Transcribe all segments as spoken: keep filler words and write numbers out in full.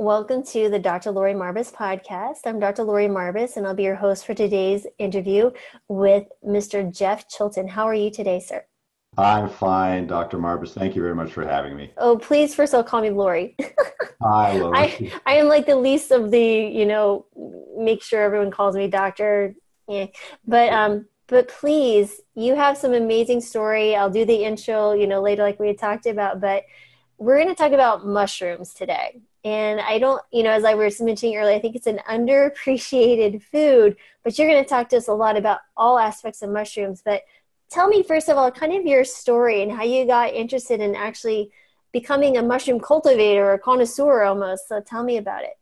Welcome to the Doctor Laurie Marbas podcast. I'm Doctor Laurie Marbas, and I'll be your host for today's interview with Mister Jeff Chilton. How are you today, sir? I'm fine, Doctor Marbas. Thank you very much for having me. Oh, please, first of all, call me Laurie. Hi, Laurie. I, I am like the least of the, you know, make sure everyone calls me doctor. Yeah. But, um, but please, you have some amazing story. I'll do the intro, you know, later like we had talked about, but we're going to talk about mushrooms today. And I don't, you know, as I was mentioning earlier, I think it's an underappreciated food, but you're going to talk to us a lot about all aspects of mushrooms. But tell me, first of all, kind of your story and how you got interested in actually becoming a mushroom cultivator or connoisseur almost. So tell me about it.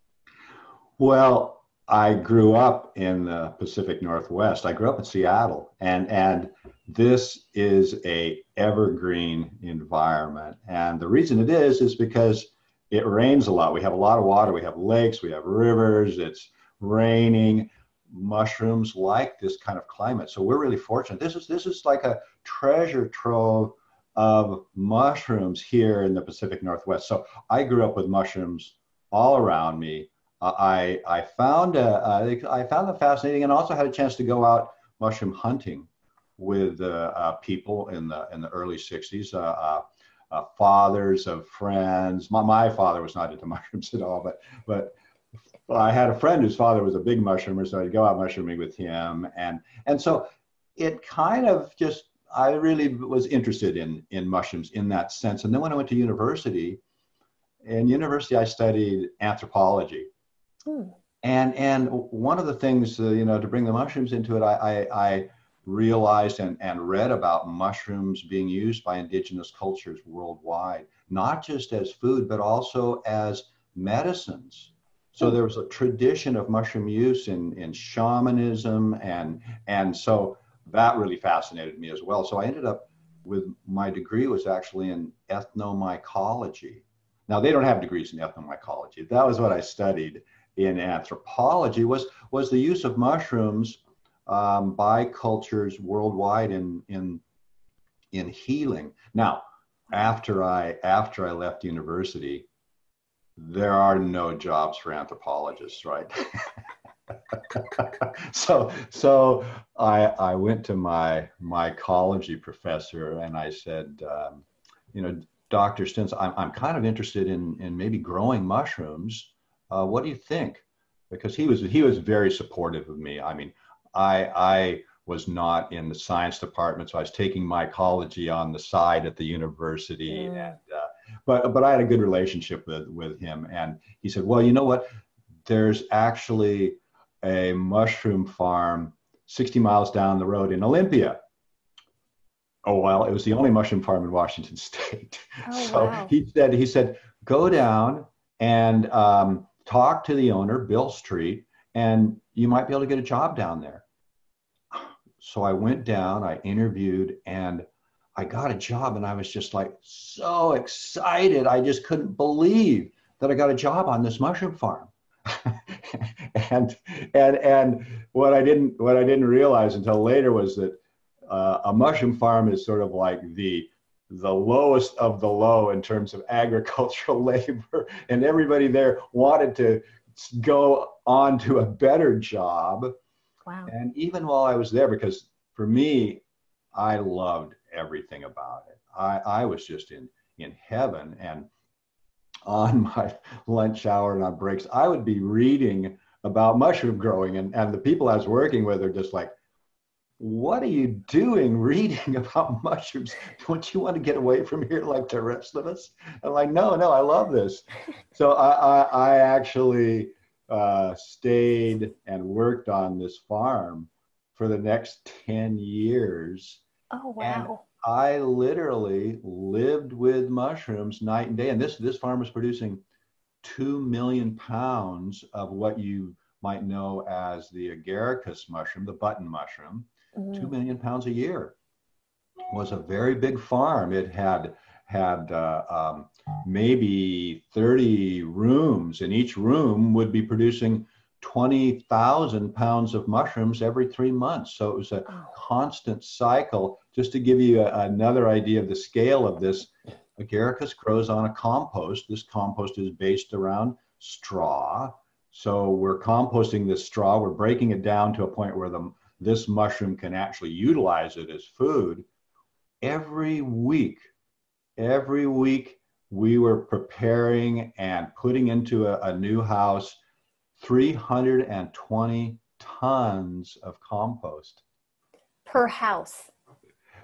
Well, I grew up in the Pacific Northwest. I grew up in Seattle, and, and this is a evergreen environment. And the reason it is, is because it rains a lot. We have a lot of water. We have lakes. We have rivers. It's raining. Mushrooms like this kind of climate. So we're really fortunate. This is this is like a treasure trove of mushrooms here in the Pacific Northwest. So I grew up with mushrooms all around me. Uh, I I found a, uh, I found them fascinating, and also had a chance to go out mushroom hunting with uh, uh, people in the in the early sixties. Uh, uh, Uh, fathers of friends. My, my father was not into mushrooms at all, but but I had a friend whose father was a big mushroomer, so I'd go out mushrooming with him, and and so it kind of just I really was interested in in mushrooms in that sense. And then when I went to university, in university I studied anthropology, hmm. and and one of the things uh, you know to bring the mushrooms into it, I I. I realized and, and read about mushrooms being used by indigenous cultures worldwide, not just as food, but also as medicines. So there was a tradition of mushroom use in, in shamanism. And, and so that really fascinated me as well. So I ended up with my degree was actually in ethnomycology. Now they don't have degrees in ethnomycology. That was what I studied in anthropology was, was the use of mushrooms Um, by cultures worldwide in in in healing. Now, after I after I left university, there are no jobs for anthropologists, right? so so I I went to my mycology professor and I said, um, you know, Doctor Stens, I'm I'm kind of interested in in maybe growing mushrooms. Uh, what do you think? Because he was he was very supportive of me. I mean. I, I was not in the science department, so I was taking mycology on the side at the university. Mm. And, uh, but but I had a good relationship with, with him, and he said, well, you know what? There's actually a mushroom farm sixty miles down the road in Olympia. Oh, well, it was the only mushroom farm in Washington State. Oh, so wow. he said, he said, go down and um, talk to the owner, Bill Street, and you might be able to get a job down there. So I went down, I interviewed, and I got a job, and I was just like so excited. I just couldn't believe that I got a job on this mushroom farm. and and and what I didn't what I didn't realize until later was that uh, a mushroom farm is sort of like the the lowest of the low in terms of agricultural labor, and everybody there wanted to go on to a better job. Wow. And even while I was there, because for me, I loved everything about it. I, I was just in, in heaven, and on my lunch hour and on breaks, I would be reading about mushroom growing, and, and the people I was working with are just like, what are you doing reading about mushrooms? Don't you want to get away from here like the rest of us? I'm like, no, no, I love this. So I, I, I actually uh, stayed and worked on this farm for the next ten years. Oh, wow. And I literally lived with mushrooms night and day. And this, this farm was producing two million pounds of what you might know as the Agaricus mushroom, the button mushroom. Mm. Two million pounds a year. It was a very big farm. It had had uh, um, maybe thirty rooms, and each room would be producing twenty thousand pounds of mushrooms every three months. So it was a constant cycle. Just to give you a, another idea of the scale of this, Agaricus grows on a compost. This compost is based around straw. So we're composting this straw, we're breaking it down to a point where the, this mushroom can actually utilize it as food. Every week, every week we were preparing and putting into a, a new house three hundred twenty tons of compost. Per house?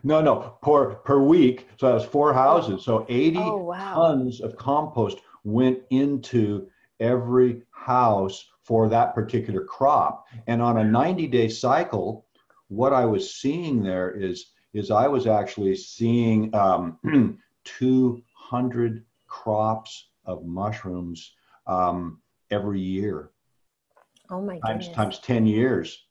No, no, per, per week. So that was four houses. So eighty oh, wow. tons of compost went into every house for that particular crop. And on a ninety-day cycle, what I was seeing there is, is I was actually seeing um, two hundred crops of mushrooms um, every year. Oh my goodness. Times, times ten years.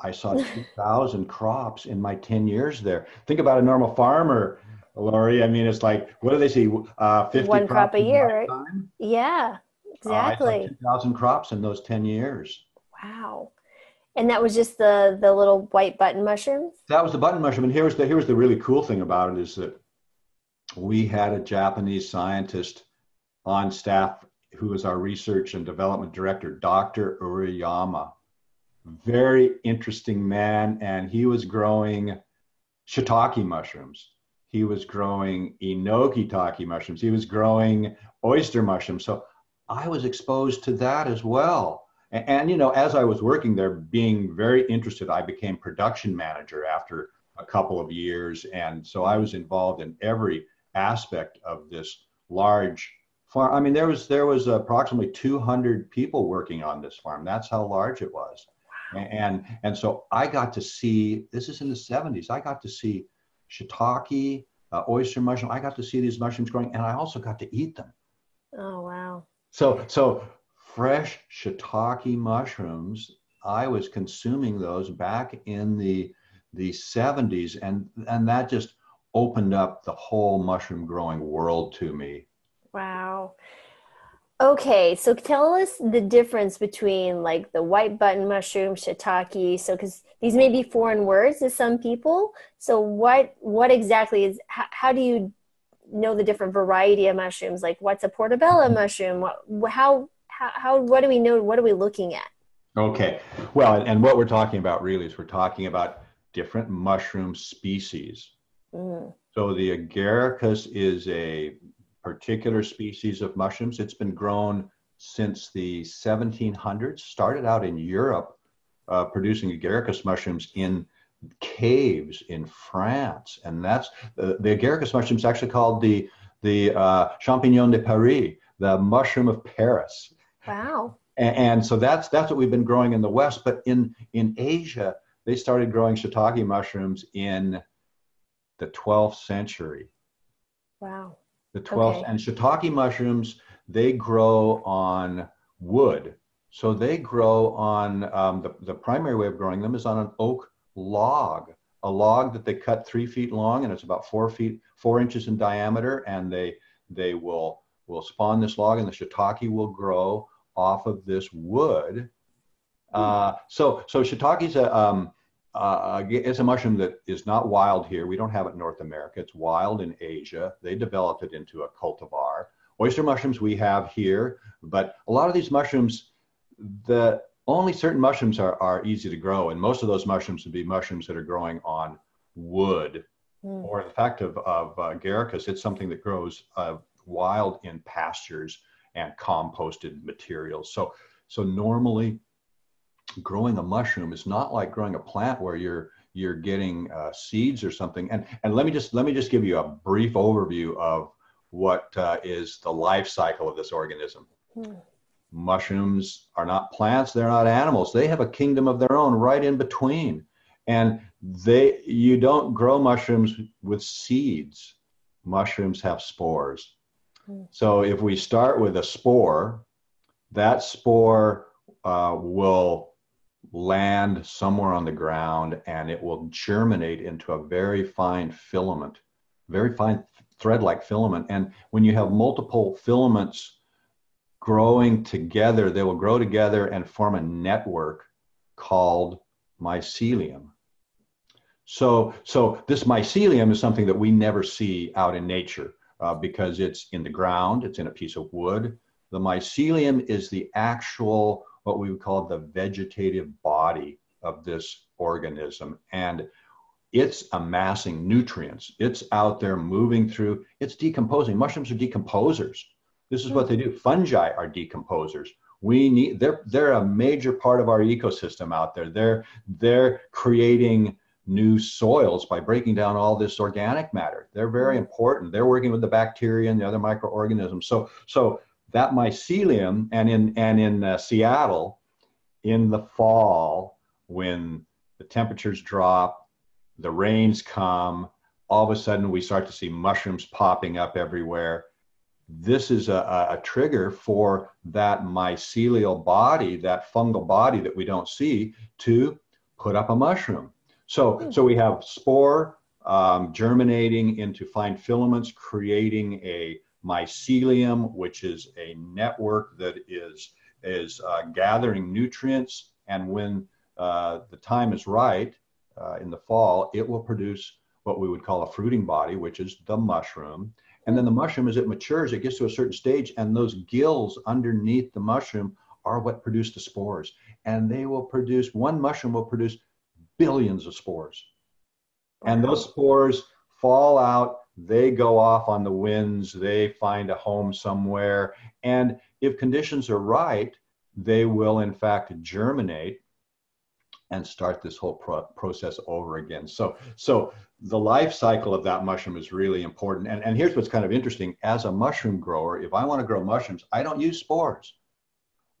I saw two thousand crops in my ten years there. Think about a normal farmer, Laurie. I mean, it's like, what do they see? Uh, fifty One crop a year. Right? Yeah, exactly. Uh, two thousand crops in those ten years. Wow. And that was just the, the little white button mushrooms? That was the button mushroom. And here's the, here's the really cool thing about it is that we had a Japanese scientist on staff who was our research and development director, Doctor Uriyama. Very interesting man, and he was growing shiitake mushrooms. He was growing enoki-taki mushrooms. He was growing oyster mushrooms. So I was exposed to that as well. And, and, you know, as I was working there, being very interested, I became production manager after a couple of years. And so I was involved in every aspect of this large farm. I mean, there was, there was approximately two hundred people working on this farm. That's how large it was. And, and so I got to see, this is in the seventies, I got to see shiitake, uh, oyster mushroom. I got to see these mushrooms growing, and I also got to eat them. Oh, wow. So, so fresh shiitake mushrooms, I was consuming those back in the, the seventies, and, and that just opened up the whole mushroom growing world to me. Wow. Okay, so tell us the difference between like the white button mushroom, shiitake, so because these may be foreign words to some people. So what what exactly is, how, how do you know the different variety of mushrooms? Like what's a portobello mushroom? What, how, how, how, what do we know, what are we looking at? Okay, well, and, and what we're talking about really is we're talking about different mushroom species. Mm. So the Agaricus is a particular species of mushrooms. It's been grown since the seventeen hundreds, started out in Europe, uh, producing Agaricus mushrooms in caves in France. And that's, uh, the Agaricus mushroom is actually called the, the uh, champignon de Paris, the mushroom of Paris. Wow. And, and so that's, that's what we've been growing in the West. But in, in Asia, they started growing shiitake mushrooms in the twelfth century. Wow. The twelfth, okay. And shiitake mushrooms, they grow on wood. So they grow on, um, the, the primary way of growing them is on an oak log, a log that they cut three feet long, and it's about four feet, four inches in diameter, and they they will, will spawn this log, and the shiitake will grow off of this wood. Uh, so so shiitake is a, um, Uh, it's a mushroom that is not wild here. We don't have it in North America. It's wild in Asia. They developed it into a cultivar. Oyster mushrooms we have here, but a lot of these mushrooms, the only certain mushrooms are, are easy to grow, and most of those mushrooms would be mushrooms that are growing on wood. Mm. Or the fact of, of uh, Agaricus, it's something that grows uh, wild in pastures and composted materials. So, so normally, growing a mushroom is not like growing a plant where you're you're getting uh, seeds or something. And and let me just let me just give you a brief overview of what uh, is the life cycle of this organism. Hmm. Mushrooms are not plants; they're not animals. They have a kingdom of their own right in between, and they you don't grow mushrooms with seeds. Mushrooms have spores. Hmm. So if we start with a spore, that spore uh, will land somewhere on the ground, and it will germinate into a very fine filament, very fine thread-like filament. And when you have multiple filaments growing together, they will grow together and form a network called mycelium. So, so this mycelium is something that we never see out in nature uh, because it's in the ground, it's in a piece of wood. The mycelium is the actual, what we would call the vegetative body of this organism. And it's amassing nutrients. It's out there moving through, it's decomposing. Mushrooms are decomposers. This is what they do. Fungi are decomposers. We need, they're, they're a major part of our ecosystem out there. They're, they're creating new soils by breaking down all this organic matter. They're very important. They're working with the bacteria and the other microorganisms. So, so that mycelium, and in, and in uh, Seattle, in the fall, when the temperatures drop, the rains come, all of a sudden we start to see mushrooms popping up everywhere. This is a, a trigger for that mycelial body, that fungal body that we don't see, to put up a mushroom. So, so we have spore um, germinating into fine filaments, creating a mycelium, which is a network that is, is uh, gathering nutrients. And when uh, the time is right, uh, in the fall, it will produce what we would call a fruiting body, which is the mushroom. And then the mushroom, as it matures, it gets to a certain stage, and those gills underneath the mushroom are what produce the spores. And they will produce, one mushroom will produce billions of spores. And those spores fall out, they go off on the winds, they find a home somewhere. And if conditions are right, they will in fact germinate and start this whole pro process over again. So, so the life cycle of that mushroom is really important. And, and here's what's kind of interesting. As a mushroom grower, if I want to grow mushrooms, I don't use spores.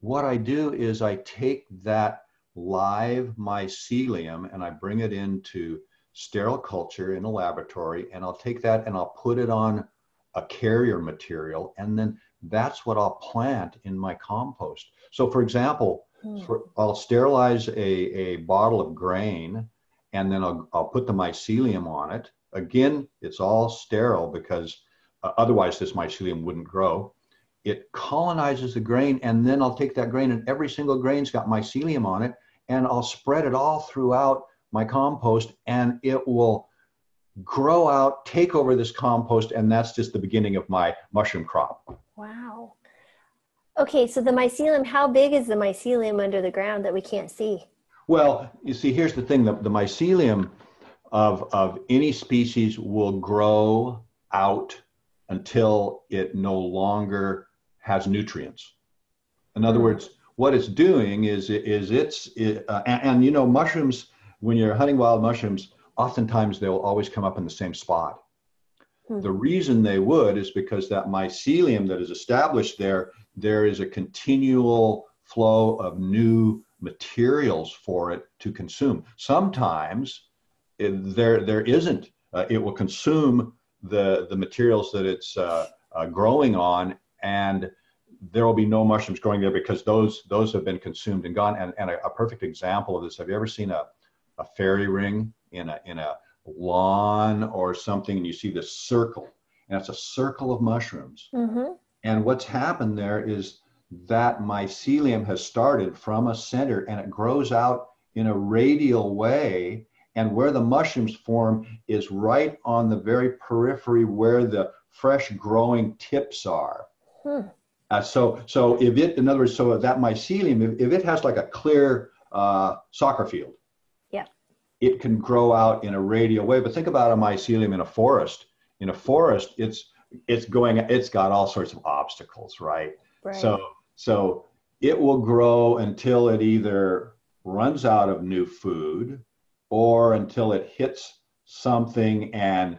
What I do is I take that live mycelium and I bring it into sterile culture in a laboratory, and I'll take that and I'll put it on a carrier material, and then that's what I'll plant in my compost. So for example, So I'll sterilize a, a bottle of grain, and then I'll, I'll put the mycelium on it. Again, it's all sterile because uh, otherwise this mycelium wouldn't grow. It colonizes the grain, and then I'll take that grain, and every single grain's got mycelium on it, and I'll spread it all throughout my compost, and it will grow out, take over this compost, and that's just the beginning of my mushroom crop. Wow. Okay, so the mycelium, how big is the mycelium under the ground that we can't see? Well, you see, here's the thing. The, the mycelium of, of any species will grow out until it no longer has nutrients. In other words, what it's doing is, is it's, it, uh, and, and you know, mushrooms, when you're hunting wild mushrooms, oftentimes they'll always come up in the same spot. Hmm. The reason they would is because that mycelium that is established there, there is a continual flow of new materials for it to consume. Sometimes it, there, there isn't. Uh, it will consume the, the materials that it's uh, uh, growing on, and there will be no mushrooms growing there because those, those have been consumed and gone. And, and a, a perfect example of this, have you ever seen a, a fairy ring in a, in a lawn or something, and you see this circle, and it's a circle of mushrooms? Mm-hmm. And what's happened there is that mycelium has started from a center, and it grows out in a radial way. And where the mushrooms form is right on the very periphery where the fresh growing tips are. Hmm. Uh, so, so if it, in other words, so that mycelium, if, if it has like a clear uh, soccer field, yeah, it can grow out in a radial way. But think about a mycelium in a forest. In a forest, it's it's going, it's got all sorts of obstacles, right? Right. So, so it will grow until it either runs out of new food or until it hits something, and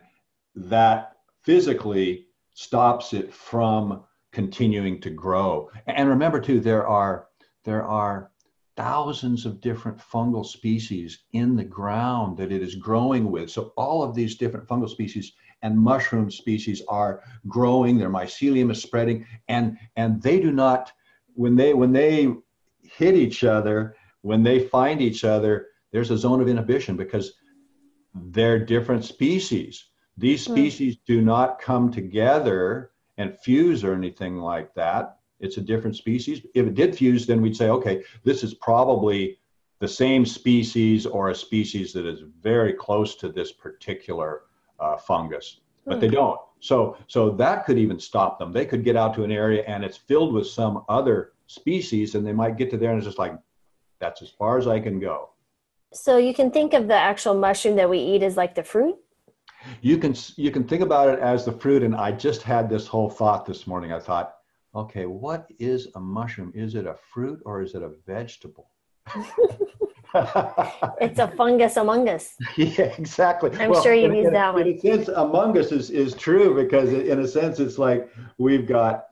that physically stops it from continuing to grow. And remember too, there are, there are thousands of different fungal species in the ground that it is growing with. So all of these different fungal species and mushroom species are growing, their mycelium is spreading, and, and they do not, when they, when they hit each other, when they find each other, there's a zone of inhibition because they're different species. These species mm. do not come together and fuse or anything like that. It's a different species. If it did fuse, then we'd say, okay, this is probably the same species or a species that is very close to this particular Uh, fungus, but mm. they don't. So, so that could even stop them. They could get out to an area and it's filled with some other species, and they might get to there and it's just like, that's as far as I can go. So you can think of the actual mushroom that we eat as like the fruit? You can, you can think about it as the fruit. And I just had this whole thought this morning. I thought, okay, what is a mushroom? Is it a fruit or is it a vegetable? It's a fungus among us. Yeah, exactly. I'm well, sure you've used that one. In a sense, among us is, is true, because in a sense, it's like we've got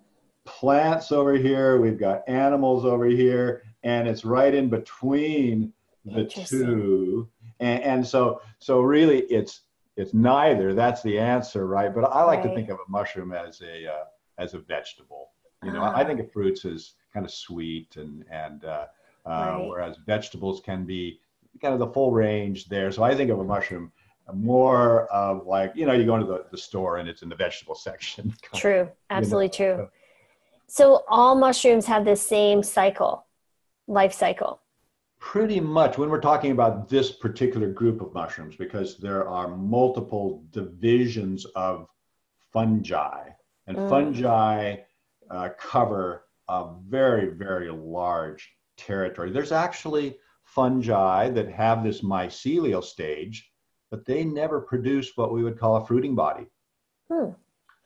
plants over here, we've got animals over here, and it's right in between the two. And, and so, so really it's, it's neither. That's the answer, right? But I like right. to think of a mushroom as a, uh, as a vegetable. You know, uh, I think of fruits as kind of sweet and, and, uh, Uh, right. whereas vegetables can be kind of the full range there. So I think of a mushroom more of like, you know, you go into the, the store and it's in the vegetable section. True. Of, Absolutely you know. true. So all mushrooms have the same cycle, life cycle. Pretty much when we're talking about this particular group of mushrooms, because there are multiple divisions of fungi, and mm. fungi uh, cover a very, very large territory. There's actually fungi that have this mycelial stage, but they never produce what we would call a fruiting body. Hmm.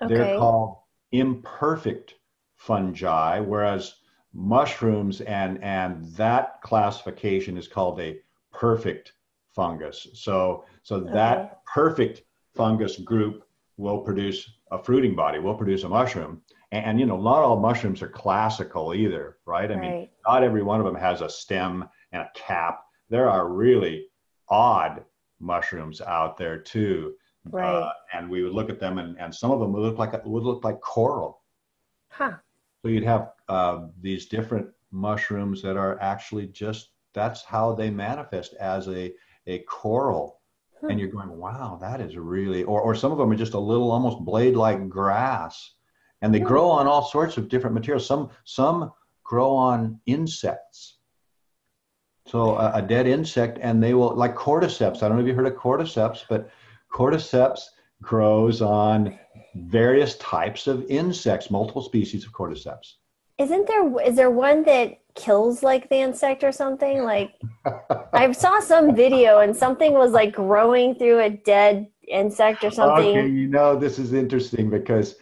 Okay. They're called imperfect fungi, whereas mushrooms and, and that classification is called a perfect fungus. So, so okay. that perfect fungus group will produce a fruiting body, will produce a mushroom. And, you know, not all mushrooms are classical either, right? I right. mean, not every one of them has a stem and a cap. There are really odd mushrooms out there too. Right. Uh, and we would look at them, and, and some of them would look like, would look like coral. Huh. So you'd have uh, these different mushrooms that are actually just, that's how they manifest, as a, a coral. Hmm. And you're going, wow, that is really, or, or some of them are just a little almost blade-like grass. And they grow on all sorts of different materials. Some, some grow on insects. So a, a dead insect, and they will, like cordyceps. I don't know if you heard of cordyceps, but cordyceps grows on various types of insects, multiple species of cordyceps. Isn't there, is there one that kills like the insect or something? Like I saw some video and something was like growing through a dead insect or something. Okay, you know, this is interesting because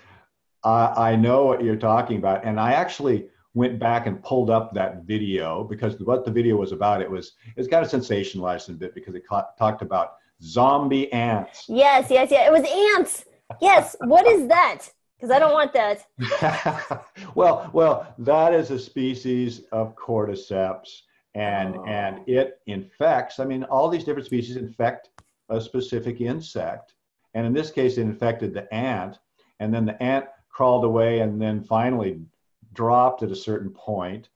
I know what you're talking about. And I actually went back and pulled up that video, because what the video was about, it was, it's kind of sensationalized a bit because it ca- talked about zombie ants. Yes, yes, yeah. It was ants. Yes. What is that? Because I don't want that. well, well, that is a species of cordyceps, and, oh. and it infects, I mean, all these different species infect a specific insect. And in this case, it infected the ant, and then the ant crawled away and then finally dropped at a certain point.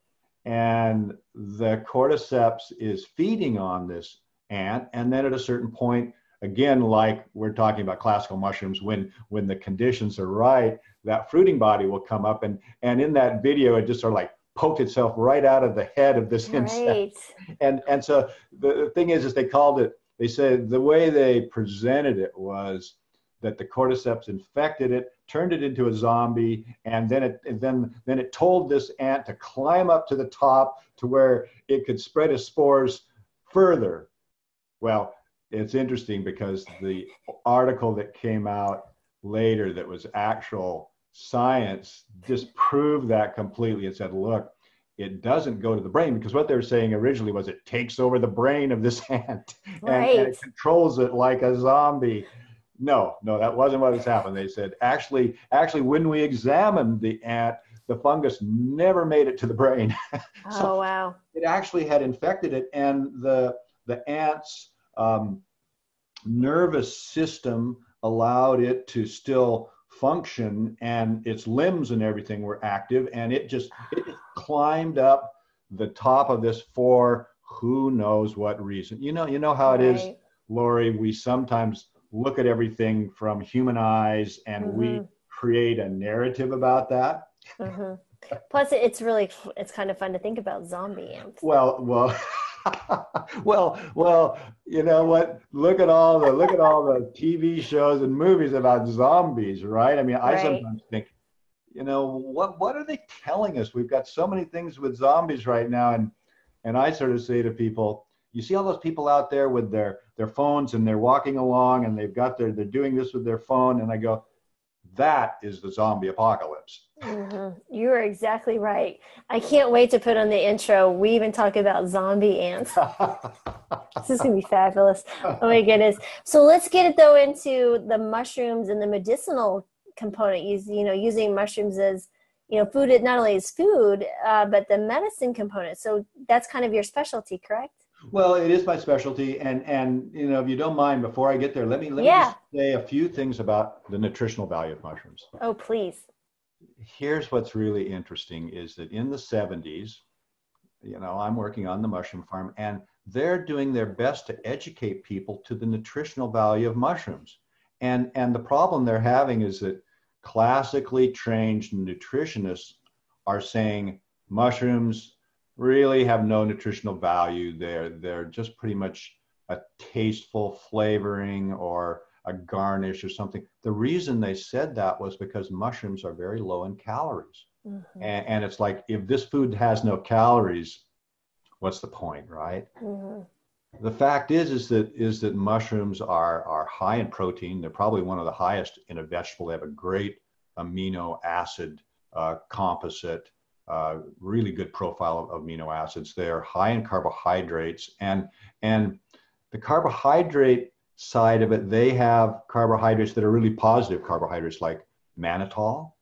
And the cordyceps is feeding on this ant. And then at a certain point, again, like we're talking about classical mushrooms, when, when the conditions are right, that fruiting body will come up. And, and in that video, it just sort of like poked itself right out of the head of this right. insect. And, and so the thing is, is they called it, they said the way they presented it was that the cordyceps infected it, turned it into a zombie, and then it and then then it told this ant to climb up to the top to where it could spread its spores further. Well, it's interesting because the article that came out later that was actual science disproved that completely. It said, look, it doesn't go to the brain, because what they were saying originally was it takes over the brain of this ant right. and, and it controls it like a zombie. No, no, that wasn't what has happened. They said, actually, actually, when we examined the ant, the fungus never made it to the brain. So oh, wow. It actually had infected it, and the, the ant's um, nervous system allowed it to still function, and its limbs and everything were active, and it just, it just climbed up the top of this for who knows what reason. You know, you know how it right. is, Laurie, we sometimes look at everything from human eyes, and mm-hmm. we create a narrative about that. Mm-hmm. Plus, it's really, it's kind of fun to think about zombie ants. Well, well, Well, well, you know what? Look at all the look at all the T V shows and movies about zombies, right? I mean, right. I sometimes think, you know, what what are they telling us? We've got so many things with zombies right now, and and I sort of say to people, you see all those people out there with their their phones, and they're walking along, and they've got their they're doing this with their phone, and I go, that is the zombie apocalypse. Mm-hmm. You are exactly right. I can't wait to put on the intro. We even talk about zombie ants. This is going to be fabulous. Oh my goodness. So let's get it though into the mushrooms and the medicinal component. You, you know, using mushrooms as, you know, food, not only as food, uh, but the medicine component. So that's kind of your specialty, correct? Well, it is my specialty, and and you know, if you don't mind, before I get there, let me let yeah. me just say a few things about the nutritional value of mushrooms. Oh, please. Here's what's really interesting is that in the seventies, you know, I'm working on the mushroom farm, and they're doing their best to educate people to the nutritional value of mushrooms. And and the problem they're having is that classically trained nutritionists are saying mushrooms really have no nutritional value. They're, they're just pretty much a tasteful flavoring or a garnish or something. The reason they said that was because mushrooms are very low in calories. Mm-hmm. And, and it's like, if this food has no calories, what's the point, right? Mm-hmm. The fact is, is that, is that mushrooms are, are high in protein. They're probably one of the highest in a vegetable. They have a great amino acid uh, composite. Uh, really good profile of, of amino acids. They're high in carbohydrates, and and the carbohydrate side of it, they have carbohydrates that are really positive carbohydrates, like mannitol,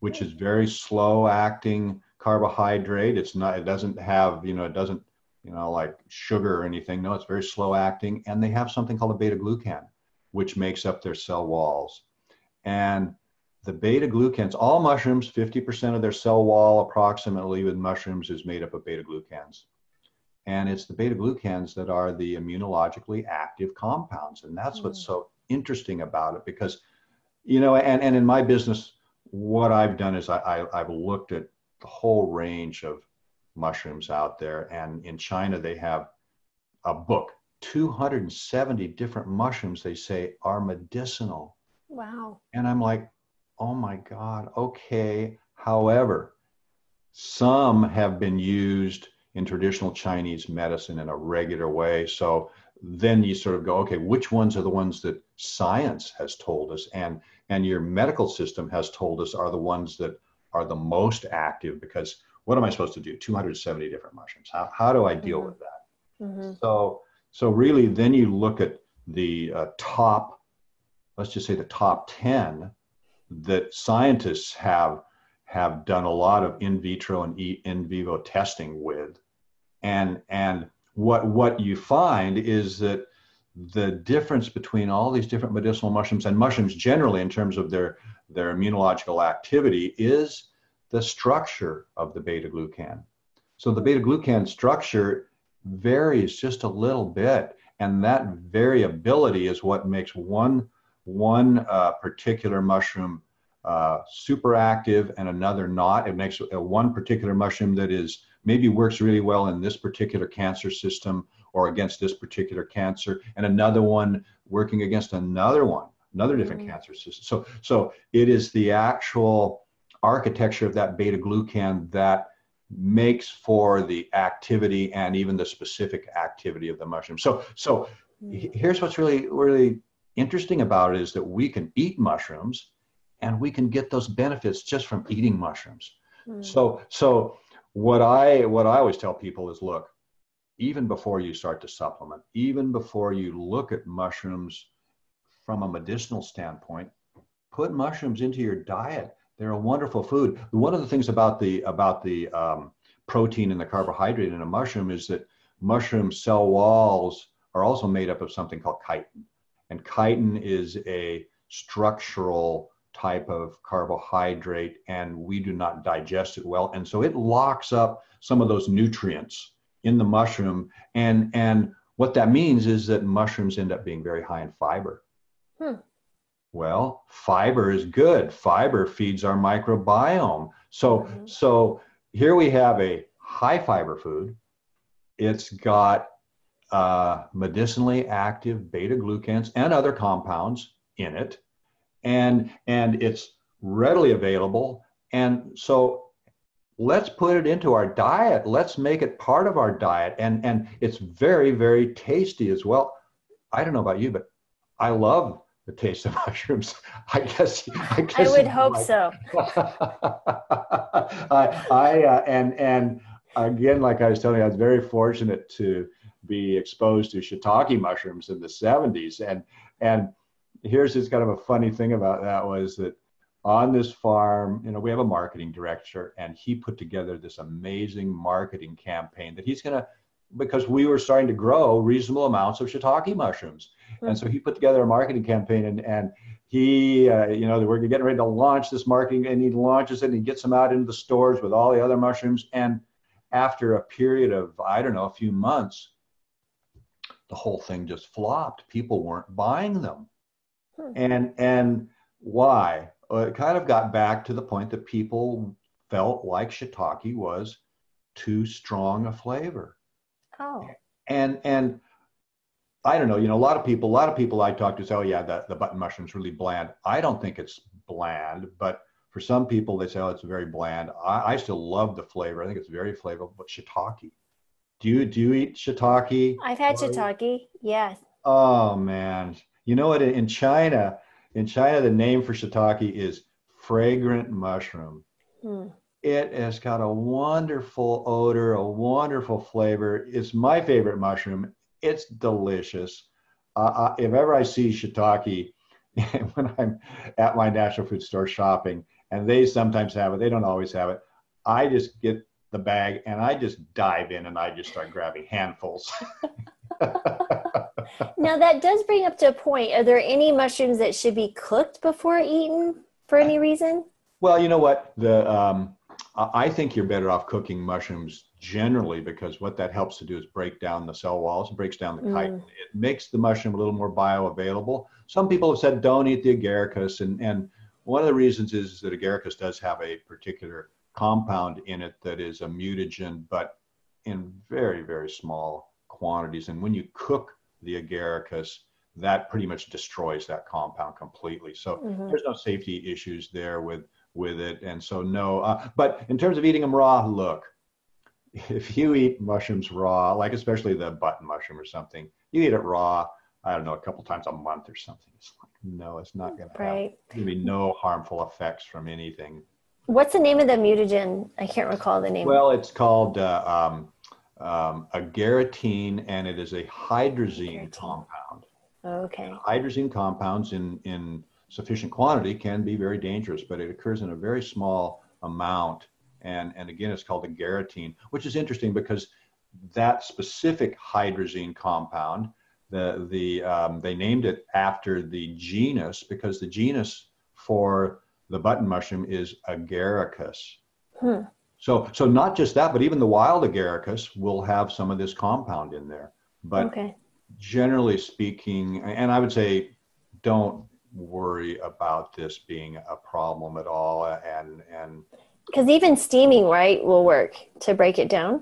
which is very slow acting carbohydrate. It's not, it doesn't have, you know, it doesn't, you know, like sugar or anything. No, it's very slow acting, and they have something called a beta-glucan, which makes up their cell walls. And the beta-glucans, all mushrooms, fifty percent of their cell wall approximately with mushrooms is made up of beta-glucans. And it's the beta-glucans that are the immunologically active compounds. And that's mm. what's so interesting about it, because, you know, and, and in my business, what I've done is I, I, I've looked at the whole range of mushrooms out there. And in China, they have a book, two hundred seventy different mushrooms they say are medicinal. Wow. And I'm like, oh my God, okay. However, some have been used in traditional Chinese medicine in a regular way. So then you sort of go, okay, which ones are the ones that science has told us and, and your medical system has told us are the ones that are the most active? Because what am I supposed to do? two hundred seventy different mushrooms. How, how do I deal mm-hmm. with that? Mm-hmm. So, so really then you look at the uh, top, let's just say the top ten that scientists have have done a lot of in vitro and in vivo testing with, and and what what you find is that the difference between all these different medicinal mushrooms and mushrooms generally in terms of their their immunological activity is the structure of the beta-glucan. So the beta-glucan structure varies just a little bit, and that variability is what makes one one uh, particular mushroom uh, super active and another not. It makes a, one particular mushroom that is maybe works really well in this particular cancer system or against this particular cancer, and another one working against another one, another different mm-hmm. cancer system. So, so it is the actual architecture of that beta-glucan that makes for the activity and even the specific activity of the mushroom. So, so mm-hmm. here's what's really, really interesting about it is that we can eat mushrooms and we can get those benefits just from eating mushrooms. Mm. So, so what I, what I always tell people is, look, even before you start to supplement, even before you look at mushrooms from a medicinal standpoint, put mushrooms into your diet. They're a wonderful food. One of the things about the, about the um, protein and the carbohydrate in a mushroom is that mushroom cell walls are also made up of something called chitin. And chitin is a structural type of carbohydrate, and we do not digest it well. And so it locks up some of those nutrients in the mushroom. And, and what that means is that mushrooms end up being very high in fiber. Hmm. Well, fiber is good. Fiber feeds our microbiome. So, mm-hmm. so here we have a high fiber food. It's got uh, medicinally active beta-glucans and other compounds in it, and and it's readily available. And so let's put it into our diet. Let's make it part of our diet. And, and it's very, very tasty as well. I don't know about you, but I love the taste of mushrooms. I guess I, guess I would hope like, so. I, I uh, and and again, like I was telling you, I was very fortunate to be exposed to shiitake mushrooms in the seventies. And and here's this kind of a funny thing about that was that on this farm, you know, we have a marketing director, and he put together this amazing marketing campaign that he's going to, because we were starting to grow reasonable amounts of shiitake mushrooms. Mm-hmm. And so he put together a marketing campaign, and, and he, uh, you know, we're getting ready to launch this marketing, and he launches it and he gets them out into the stores with all the other mushrooms. And after a period of, I don't know, a few months, the whole thing just flopped. People weren't buying them. Mm-hmm. And, and why? Well, it kind of got back to the point that people felt like shiitake was too strong a flavor. Oh. And and I don't know, you know, a lot of people, a lot of people I talk to say, oh yeah, the, the button mushroom's really bland. I don't think it's bland, but for some people they say, oh, it's very bland. I, I still love the flavor. I think it's very flavorful, but shiitake. Do you do you eat shiitake? I've had Laurie? Shiitake, yes. Oh man. You know what, in China, In China, the name for shiitake is fragrant mushroom. Mm. It has got a wonderful odor, a wonderful flavor. It's my favorite mushroom. It's delicious. Uh, if ever I see shiitake when I'm at my natural food store shopping, and they sometimes have it, they don't always have it, I just get the bag and I just dive in and I just start grabbing handfuls. Now that does bring up to a point. Are there any mushrooms that should be cooked before eaten for any reason? Well, you know what? The um, I think you're better off cooking mushrooms generally, because what that helps to do is break down the cell walls, breaks down the chitin. Mm. It makes the mushroom a little more bioavailable. Some people have said don't eat the agaricus, and, and one of the reasons is that agaricus does have a particular compound in it that is a mutagen, but in very, very small quantities. And when you cook the agaricus, that pretty much destroys that compound completely. So mm-hmm. there's no safety issues there with, with it. And so no, uh, but in terms of eating them raw, look, if you eat mushrooms raw, like especially the button mushroom or something, you eat it raw, I don't know, a couple times a month or something. It's like, no, it's not going right. to have be no harmful effects from anything. What's the name of the mutagen? I can't recall the name. Well, it's called uh, um, Um, agaritine, and it is a hydrazine agaritine. compound. Okay. And hydrazine compounds in, in sufficient quantity can be very dangerous, but it occurs in a very small amount. And, and again, it's called agaritine, which is interesting because that specific hydrazine compound, the, the, um, they named it after the genus, because the genus for the button mushroom is Agaricus. Hmm. So, so not just that, but even the wild agaricus will have some of this compound in there. But okay. generally speaking, and I would say, don't worry about this being a problem at all. And and because even steaming, right, will work to break it down.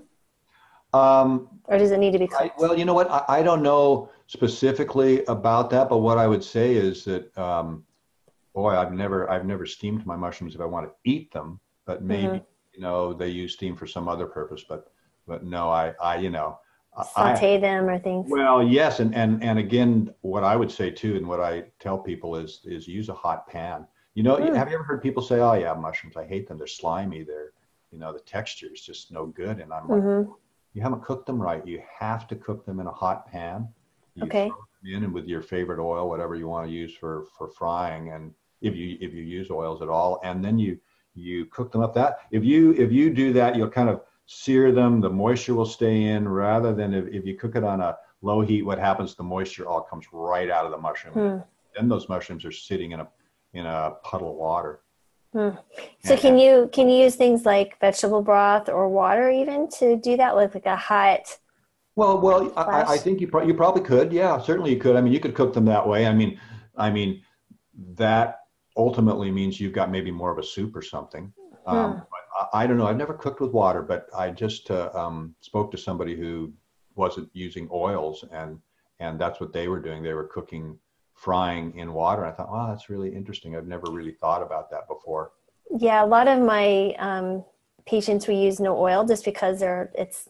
Um, or does it need to be cooked? I, well, you know what? I, I don't know specifically about that, but what I would say is that, um, boy, I've never I've never steamed my mushrooms if I want to eat them, but maybe. Mm-hmm. You know, they use steam for some other purpose, but but no, I, I you know. Saute I, them or things. Well, yes, and, and and again, what I would say too, and what I tell people is is use a hot pan. You know, mm. have you ever heard people say, oh yeah, mushrooms, I hate them, they're slimy, they're, you know, the texture is just no good. And I'm like, mm-hmm. you haven't cooked them right. You have to cook them in a hot pan. You okay. throw them in and with your favorite oil, whatever you want to use for, for frying, and if you if you use oils at all, and then you You cook them up that. If you if you do that, you'll kind of sear them. The moisture will stay in rather than if, if you cook it on a low heat, what happens, the moisture all comes right out of the mushroom. Mm. Then those mushrooms are sitting in a in a puddle of water. Mm. So and, can you can you use things like vegetable broth or water even to do that with like a hot Well, well, I, I think you, pro- you probably could. Yeah, certainly you could. I mean, you could cook them that way. I mean, I mean that ultimately means you've got maybe more of a soup or something. Um, hmm. but I, I don't know. I've never cooked with water, but I just uh, um, spoke to somebody who wasn't using oils, and and that's what they were doing. They were cooking, frying in water. And I thought, oh, that's really interesting. I've never really thought about that before. Yeah, a lot of my um, patients, we use no oil just because they're, it's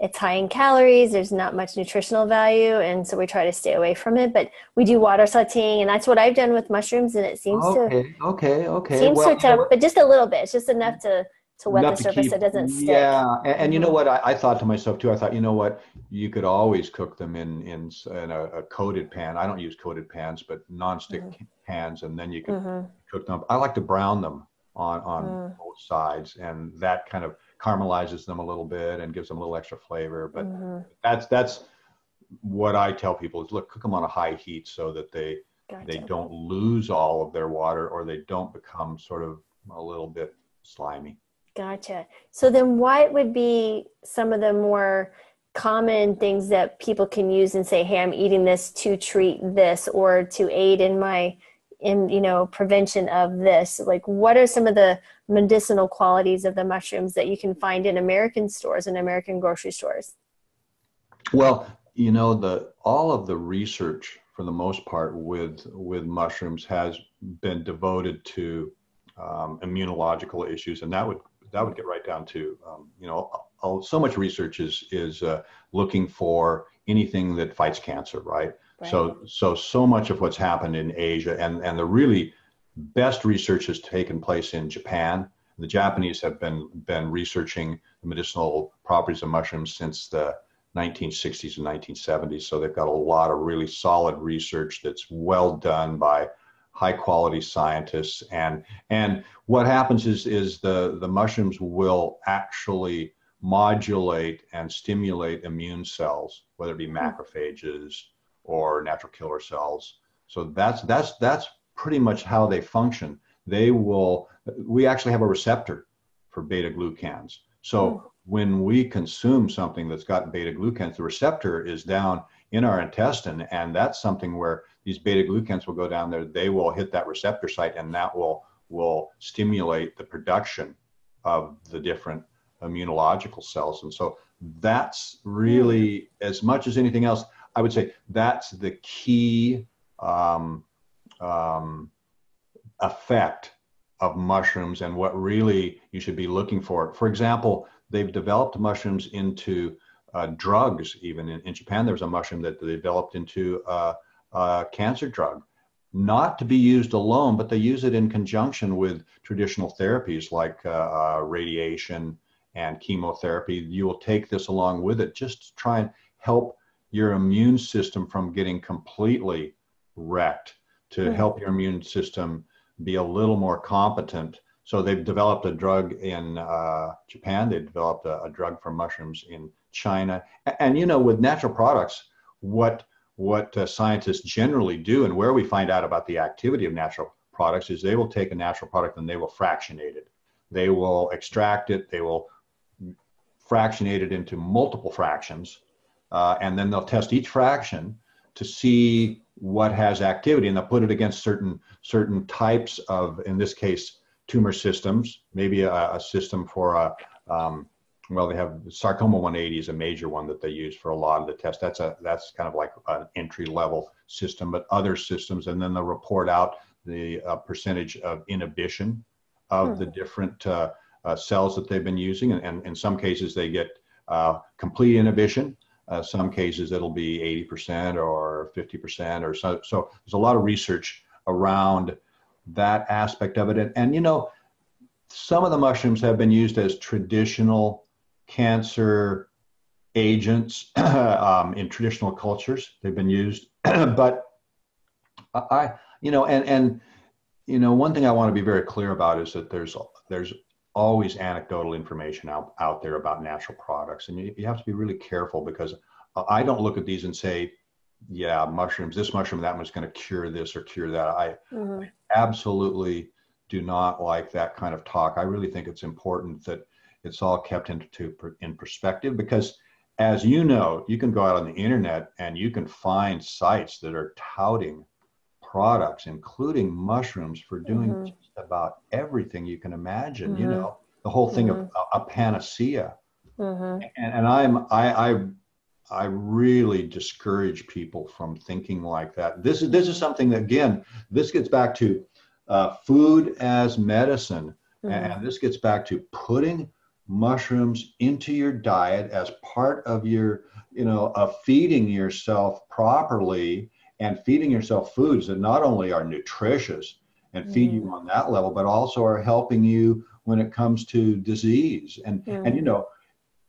it's high in calories. There's not much nutritional value, and so we try to stay away from it. But we do water sautéing, and that's what I've done with mushrooms, and it seems okay, to okay, okay, seems well, to, well, but just a little bit. It's just enough to. to wet the surface so it doesn't stick. Yeah, and, and you know what, I, I thought to myself too, I thought, you know what, you could always cook them in in, in a, a coated pan. I don't use coated pans, but nonstick mm-hmm. pans, and then you can mm-hmm. cook them. I like to brown them on, on mm. both sides, and that kind of caramelizes them a little bit and gives them a little extra flavor. But mm-hmm. that's that's what I tell people is, look, cook them on a high heat so that they gotcha. they don't lose all of their water, or they don't become sort of a little bit slimy. Gotcha. So then what would be some of the more common things that people can use and say, hey, I'm eating this to treat this or to aid in my, in, you know, prevention of this? Like, what are some of the medicinal qualities of the mushrooms that you can find in American stores and American grocery stores? Well, you know, the, all of the research for the most part with, with mushrooms has been devoted to um, immunological issues. And that would That would get right down to, um, you know, I'll, so much research is is uh, looking for anything that fights cancer, right? right? So, so, so much of what's happened in Asia, and, and the really best research has taken place in Japan. The Japanese have been been researching the medicinal properties of mushrooms since the nineteen sixties and nineteen seventies. So they've got a lot of really solid research that's well done by high quality scientists. And and what happens is is the, the mushrooms will actually modulate and stimulate immune cells, whether it be macrophages or natural killer cells. So that's that's that's pretty much how they function. They will, we actually have a receptor for beta-glucans. So when we consume something that's got beta-glucans, the receptor is down in our intestine, and that's something where these beta-glucans will go down there, they will hit that receptor site, and that will will stimulate the production of the different immunological cells. And so that's really, as much as anything else, I would say that's the key um, um, effect of mushrooms and what really you should be looking for. For example, they've developed mushrooms into uh, drugs, even in, in Japan. There was a mushroom that they developed into uh, Uh, cancer drug, not to be used alone, but they use it in conjunction with traditional therapies like uh, uh, radiation and chemotherapy. You will take this along with it just to try and help your immune system from getting completely wrecked, to mm-hmm. help your immune system be a little more competent. So they've developed a drug in uh, Japan. They've developed a, a drug for mushrooms in China. And, and you know, with natural products, what What uh, scientists generally do, and where we find out about the activity of natural products, is they will take a natural product and they will fractionate it. They will extract it. They will fractionate it into multiple fractions, uh, and then they'll test each fraction to see what has activity, and they'll put it against certain certain types of, in this case, tumor systems. Maybe a, a system for a um, Well, they have sarcoma one eighty is a major one that they use for a lot of the tests. That's a that's kind of like an entry level system, but other systems, and then they'll report out the uh, percentage of inhibition of mm-hmm. the different uh, uh, cells that they've been using. And, and in some cases, they get uh, complete inhibition. Uh, some cases, it'll be eighty percent or fifty percent or so. So there's a lot of research around that aspect of it. And, and you know, some of the mushrooms have been used as traditional cancer agents um, in traditional cultures. They've been used, but I, you know, and, and, you know, one thing I want to be very clear about is that there's, there's always anecdotal information out, out there about natural products. And you, you have to be really careful, because I don't look at these and say, yeah, mushrooms, this mushroom, that one's going to cure this or cure that. I mm. absolutely do not like that kind of talk. I really think it's important that it's all kept into in perspective, because, as you know, you can go out on the internet and you can find sites that are touting products, including mushrooms, for doing mm-hmm. just about everything you can imagine. Mm-hmm. You know, the whole thing mm-hmm. of a, a panacea. Mm-hmm. And, and I'm I, I I really discourage people from thinking like that. This is, this is something that, again, this gets back to uh, food as medicine. Mm-hmm. And this gets back to putting mushrooms into your diet as part of your, you know, of feeding yourself properly and feeding yourself foods that not only are nutritious and feed mm. you on that level, but also are helping you when it comes to disease. And, yeah. and, you know,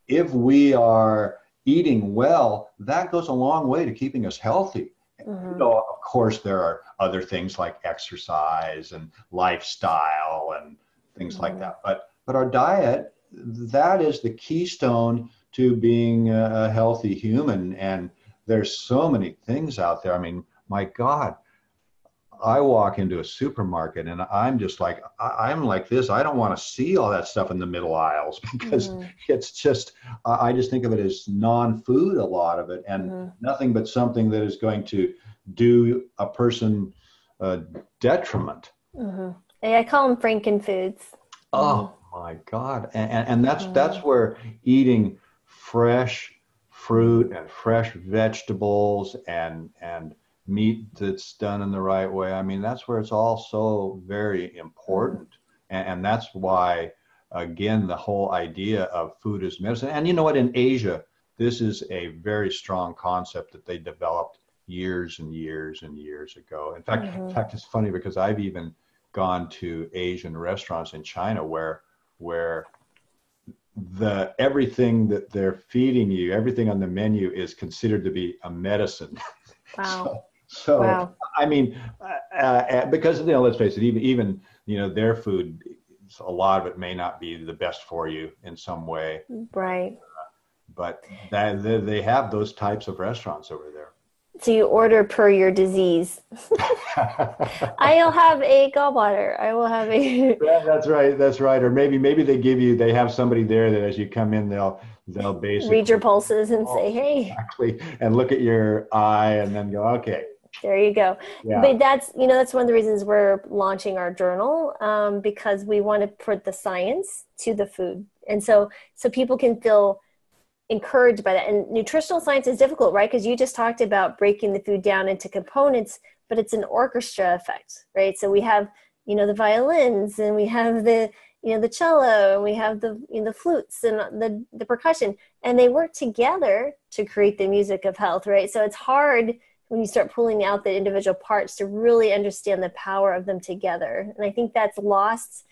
if we are eating well, that goes a long way to keeping us healthy. Mm-hmm. You know, of course, there are other things like exercise and lifestyle and things mm-hmm. like that. But, but our diet, that is the keystone to being a healthy human. And there's so many things out there. I mean, my God, I walk into a supermarket and I'm just like, I, I'm like this. I don't want to see all that stuff in the middle aisles because mm-hmm. it's just, I just think of it as non-food, a lot of it, and mm-hmm. nothing but something that is going to do a person uh, detriment. Mm-hmm. I call them frankenfoods. Oh my God. And, and, and that's, mm-hmm. that's where eating fresh fruit and fresh vegetables and, and, meat that's done in the right way. I mean, that's where it's all so very important. And, and that's why, again, the whole idea of food as medicine. And you know what, in Asia, this is a very strong concept that they developed years and years and years ago. In fact, mm-hmm. in fact, it's funny because I've even gone to Asian restaurants in China where, where the everything that they're feeding you, everything on the menu is considered to be a medicine. Wow. So, So, wow. I mean, uh, uh, because, you know, let's face it, even, even, you know, their food, a lot of it may not be the best for you in some way. Right. Uh, but that, they have those types of restaurants over there. So you order per your disease. I'll have a gallbladder. I will have a... yeah, that's right. That's right. Or maybe, maybe they give you, they have somebody there that as you come in, they'll, they'll basically... read your pulses and oh, say, hey. Exactly. And look at your eye and then go, okay. There you go. Yeah. But that's, you know, that's one of the reasons we're launching our journal, um, because we want to put the science to the food. And so, so people can feel encouraged by that. And nutritional science is difficult, right? Because you just talked about breaking the food down into components, but it's an orchestra effect, right? So we have, you know, the violins and we have the, you know, the cello and we have the, you know, the flutes and the, the percussion, and they work together to create the music of health, right? So it's hard when you start pulling out the individual parts to really understand the power of them together. And I think that's lost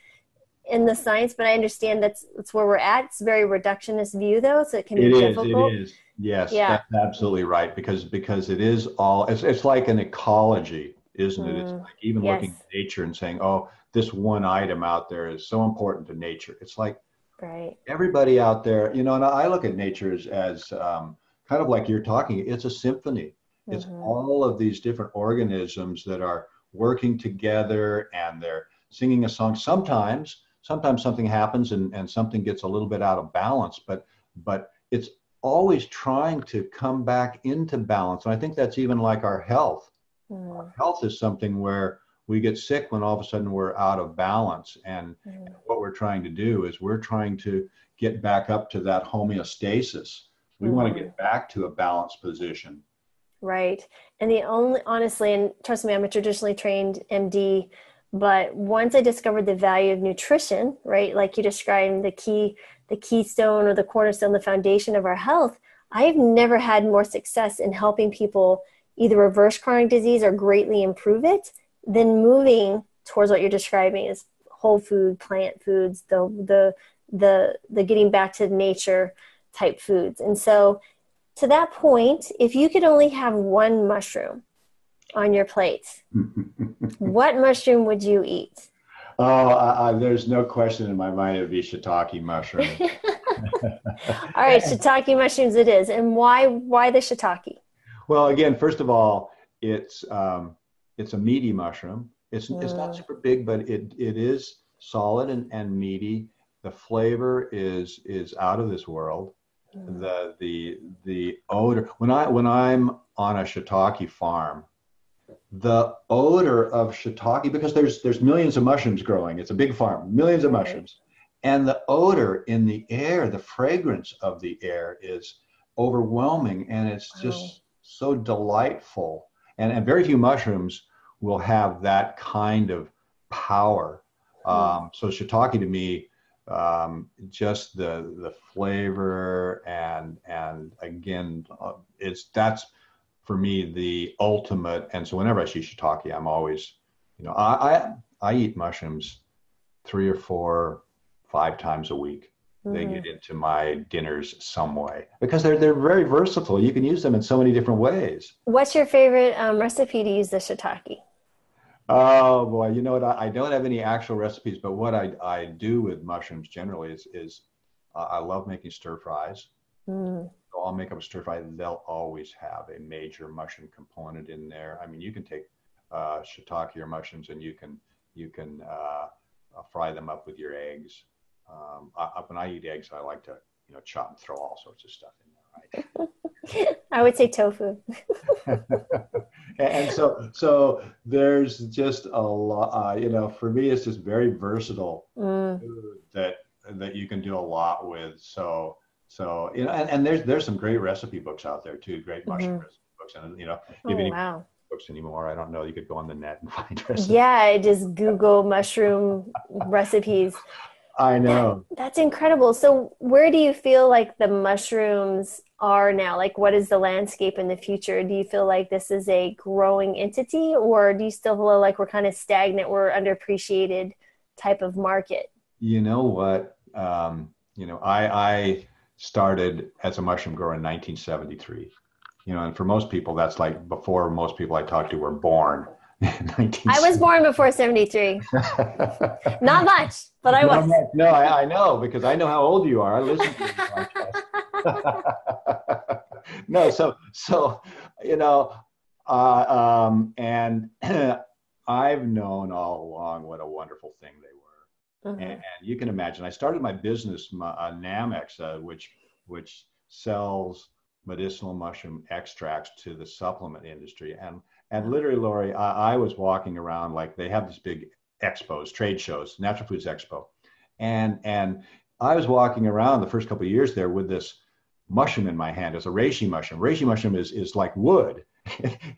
in the science, but I understand that's, that's where we're at. It's a very reductionist view, though, so it can be difficult. It is. Yes, yeah. That's absolutely right, because because it is all, it's, it's like an ecology, isn't mm. it? It's like even yes. looking at nature and saying, oh, this one item out there is so important to nature. It's like right. everybody out there, you know, and I look at nature as, as um, kind of like you're talking, it's a symphony. Mm-hmm. It's all of these different organisms that are working together and they're singing a song. Sometimes Sometimes something happens and, and something gets a little bit out of balance, but but it's always trying to come back into balance. And I think that's even like our health. Mm. Our health is something where we get sick when all of a sudden we're out of balance. And, mm. and what we're trying to do is we're trying to get back up to that homeostasis. We mm. want to get back to a balanced position. Right. And the only, honestly, and trust me, I'm a traditionally trained M D, but once I discovered the value of nutrition, right, like you described, the key, the keystone or the cornerstone, the foundation of our health, I've never had more success in helping people either reverse chronic disease or greatly improve it than moving towards what you're describing is whole food, plant foods, the the the the getting back to nature type foods. And so to that point, if you could only have one mushroom on your plate, what mushroom would you eat? Oh, I, I, there's no question in my mind it would be shiitake mushroom. All right, shiitake mushrooms it is. And why why the shiitake? Well, again, first of all, it's um, it's a meaty mushroom. It's mm. it's not super big, but it it is solid and, and meaty. The flavor is is out of this world. Mm. The the the odor. When I when I'm on a shiitake farm, the odor of shiitake, because there's there's millions of mushrooms growing. It's a big farm, millions of mushrooms. And the odor in the air, the fragrance of the air is overwhelming, and it's wow. just so delightful. And, and very few mushrooms will have that kind of power. Um, so shiitake to me, um, just the the flavor and and again, uh, it's that's for me the ultimate. And so whenever I see shiitake, I'm always, you know, I I, I eat mushrooms three or four, five times a week. Mm-hmm. They get into my dinners some way because they're they're very versatile. You can use them in so many different ways. What's your favorite um, recipe to use the shiitake? Oh boy, you know what? I, I don't have any actual recipes, but what I I do with mushrooms generally is is uh, I love making stir fries. Mm. So I'll make up a stir fry. They'll always have a major mushroom component in there. I mean, you can take uh, shiitake or mushrooms and you can you can uh, fry them up with your eggs. Um, I, when I eat eggs, I like to, you know, chop and throw all sorts of stuff in there, right? I would say tofu. and, and so, so there's just a lot, uh, you know, for me, it's just very versatile mm. food that, that you can do a lot with. So, so, you know, and, and there's, there's some great recipe books out there too. Great mushroom mm-hmm. recipe books. And, you know, oh, if any wow. books anymore, I don't know, you could go on the net and find recipes. Yeah. I just Google mushroom recipes. I know. That, that's incredible. So where do you feel like the mushrooms are now? Like what is the landscape in the future? Do you feel like this is a growing entity, or do you still feel like we're kind of stagnant, we're underappreciated type of market? You know what? Um, you know, I, I started as a mushroom grower in nineteen seventy-three, you know, and for most people, that's like before most people I talked to were born. I was born before seventy-three. Not much, but I was. Much. No, I, I know, because I know how old you are. I listen to you. No, so, so, you know, uh, um, and I've known all along what a wonderful thing they were. Mm-hmm. and, and you can imagine, I started my business, my, uh, Nammex, uh, which, which sells medicinal mushroom extracts to the supplement industry. And And literally, Laurie, I, I was walking around, like they have this big expos, trade shows, Natural Foods Expo. And and I was walking around the first couple of years there with this mushroom in my hand. It's a reishi mushroom. Reishi mushroom is, is like wood.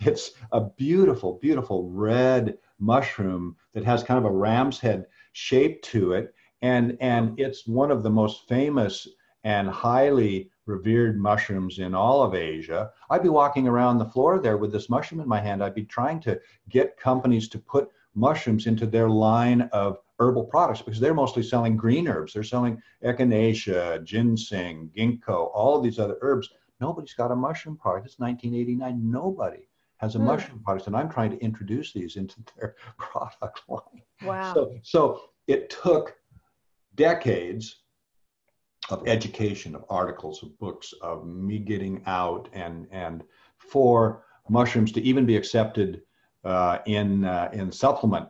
It's a beautiful, beautiful red mushroom that has kind of a ram's head shape to it. And, and it's one of the most famous and highly revered mushrooms in all of Asia. I'd be walking around the floor there with this mushroom in my hand. I'd be trying to get companies to put mushrooms into their line of herbal products because they're mostly selling green herbs. They're selling echinacea, ginseng, ginkgo, all of these other herbs. Nobody's got a mushroom product. It's nineteen eighty-nine. Nobody has a hmm. mushroom product, and I'm trying to introduce these into their product line. Wow. So, so it took decades of education, of articles, of books, of me getting out, and and for mushrooms to even be accepted uh, in uh, in supplement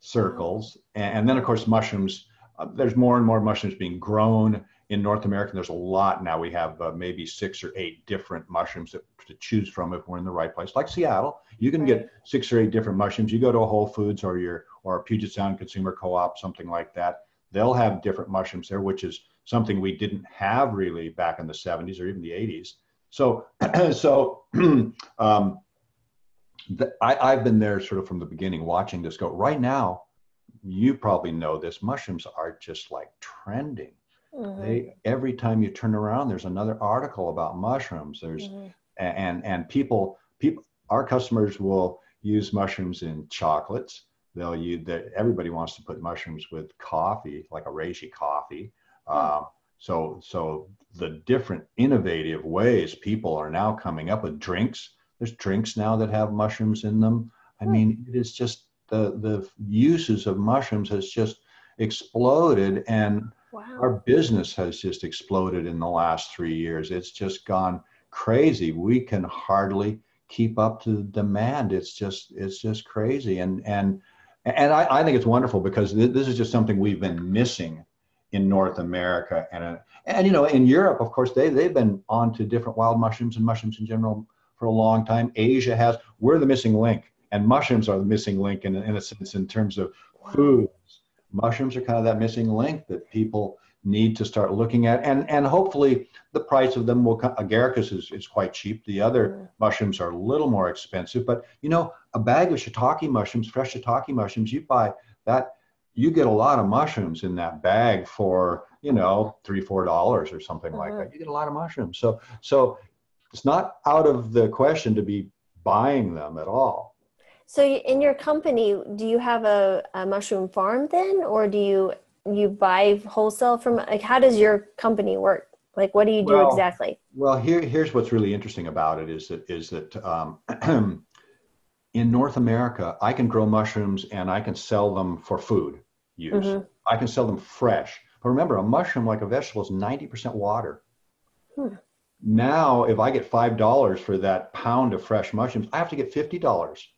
circles. And, and then of course mushrooms, uh, there's more and more mushrooms being grown in North America. There's a lot now. We have uh, maybe six or eight different mushrooms that, to choose from if we're in the right place. Like Seattle, you can get six or eight different mushrooms. You go to a Whole Foods or your or a Puget Sound Consumer Co-op, something like that. They'll have different mushrooms there, which is something we didn't have really back in the seventies or even the eighties. So, so um, the, I, I've been there sort of from the beginning, watching this go. Right now, you probably know this, mushrooms are just like trending. Mm-hmm. They, every time you turn around, there's another article about mushrooms. There's mm-hmm. and and people people our customers will use mushrooms in chocolates. They'll use that. Everybody wants to put mushrooms with coffee, like a reishi coffee. Um, so, so the different innovative ways people are now coming up with drinks. There's drinks now that have mushrooms in them. I mean, it is just the, the uses of mushrooms has just exploded, and wow. our business has just exploded in the last three years. It's just gone crazy. We can hardly keep up to the demand. It's just, it's just crazy. And, and, and I, I think it's wonderful because th- this is just something we've been missing in North America. And, and, you know, in Europe, of course, they, they've been on to different wild mushrooms and mushrooms in general for a long time. Asia has, we're the missing link, and mushrooms are the missing link in, in a sense, in terms of foods. Mushrooms are kind of that missing link that people need to start looking at. And, and hopefully the price of them will come. Agaricus is, is quite cheap. The other mm. mushrooms are a little more expensive. But, you know, a bag of shiitake mushrooms, fresh shiitake mushrooms, you buy that, you get a lot of mushrooms in that bag for, you know, three, four dollars or something mm-hmm. like that. You get a lot of mushrooms. So, so it's not out of the question to be buying them at all. So in your company, do you have a, a mushroom farm then, or do you you buy wholesale from, like, how does your company work? Like, what do you do well, exactly? Well, here, here's what's really interesting about it is that, is that um, in North America, I can grow mushrooms and I can sell them for food use. Mm-hmm. I can sell them fresh. But remember, a mushroom, like a vegetable, is ninety percent water. Hmm. Now, if I get five dollars for that pound of fresh mushrooms, I have to get fifty dollars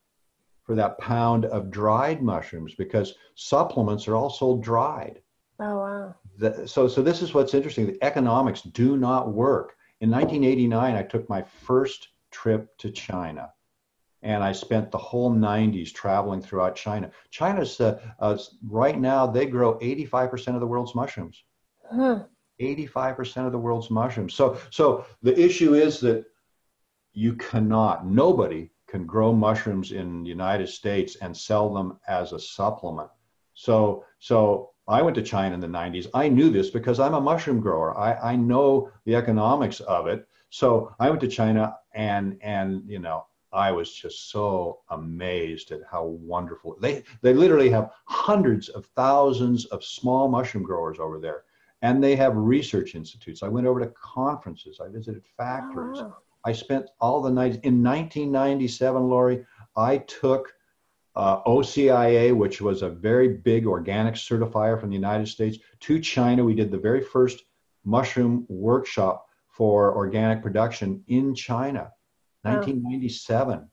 for that pound of dried mushrooms, because supplements are all sold dried. Oh, wow. The, so, so this is what's interesting. The economics do not work. In nineteen eighty-nine, I took my first trip to China, and I spent the whole nineties traveling throughout China. China's, uh, uh, right now, they grow eighty-five percent of the world's mushrooms. Hmm. eighty-five percent of the world's mushrooms. So, so the issue is that you cannot, nobody can grow mushrooms in the United States and sell them as a supplement. So, so I went to China in the nineties. I knew this because I'm a mushroom grower. I, I know the economics of it. So I went to China and, and, you know, I was just so amazed at how wonderful. They, they literally have hundreds of thousands of small mushroom growers over there. And they have research institutes. I went over to conferences. I visited factories. Oh, wow. I spent all the nights. In nineteen ninety-seven, Laurie, I took uh, O C I A, which was a very big organic certifier from the United States, to China. We did the very first mushroom workshop for organic production in China, nineteen ninety-seven. Wow.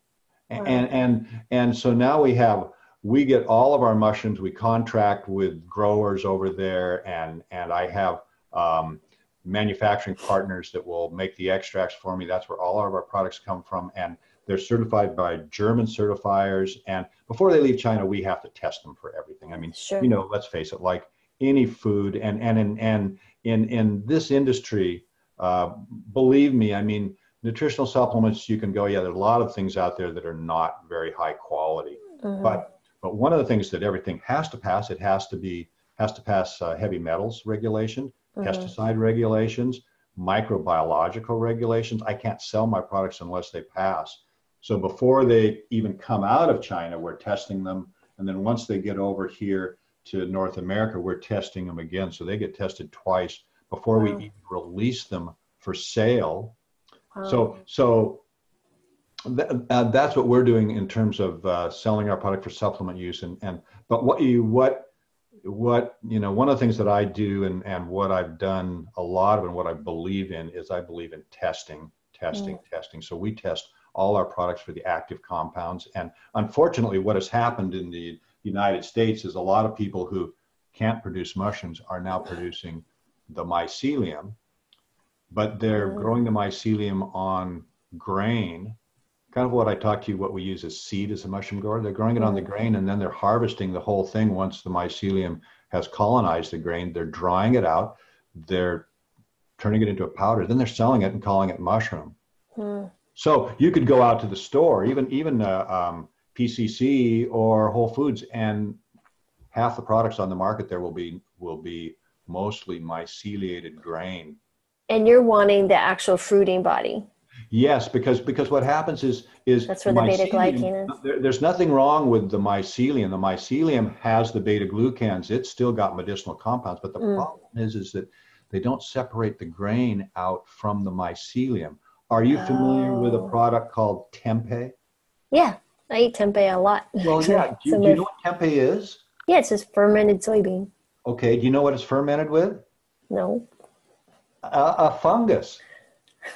And, and, and, and so now we have... we get all of our mushrooms. We contract with growers over there, and, and I have um, manufacturing partners that will make the extracts for me. That's where all of our products come from, and they're certified by German certifiers. And before they leave China, we have to test them for everything. I mean, sure. you know, let's face it, like any food, and, and, and, and in, in this industry, uh, believe me, I mean, nutritional supplements, you can go, yeah, there's a lot of things out there that are not very high quality, mm-hmm. but But one of the things that everything has to pass, it has to be, has to pass uh, heavy metals regulation, mm-hmm. pesticide regulations, microbiological regulations. I can't sell my products unless they pass. So before they even come out of China, we're testing them. And then once they get over here to North America, we're testing them again. So they get tested twice before wow. we even release them for sale. Wow. So, so. That, uh, that's what we're doing in terms of uh, selling our product for supplement use, and, and but what you what what you know one of the things that I do and and what I've done a lot of and what I believe in is I believe in testing testing mm. testing. So we test all our products for the active compounds, and unfortunately what has happened in the United States is a lot of people who can't produce mushrooms are now producing the mycelium, but they're mm. growing the mycelium on grain. Kind of what I talked to you, what we use as seed as a mushroom grower. They're growing it on the grain, and then they're harvesting the whole thing. Once the mycelium has colonized the grain, they're drying it out. They're turning it into a powder. Then they're selling it and calling it mushroom. Hmm. So you could go out to the store, even, even uh, um, P C C or Whole Foods, and half the products on the market there will be, will be mostly myceliated grain. And you're wanting the actual fruiting body. Yes, because because what happens is is that's where the beta-glucan is. There, there's nothing wrong with the mycelium. The mycelium has the beta-glucans. It's still got medicinal compounds, but the mm. problem is is that they don't separate the grain out from the mycelium. Are you oh. familiar with a product called tempeh? Yeah, I eat tempeh a lot. Well, yeah. Do, so do you know what tempeh is? Yeah, it's just fermented soybean. Okay. Do you know what it's fermented with? No. A, a fungus.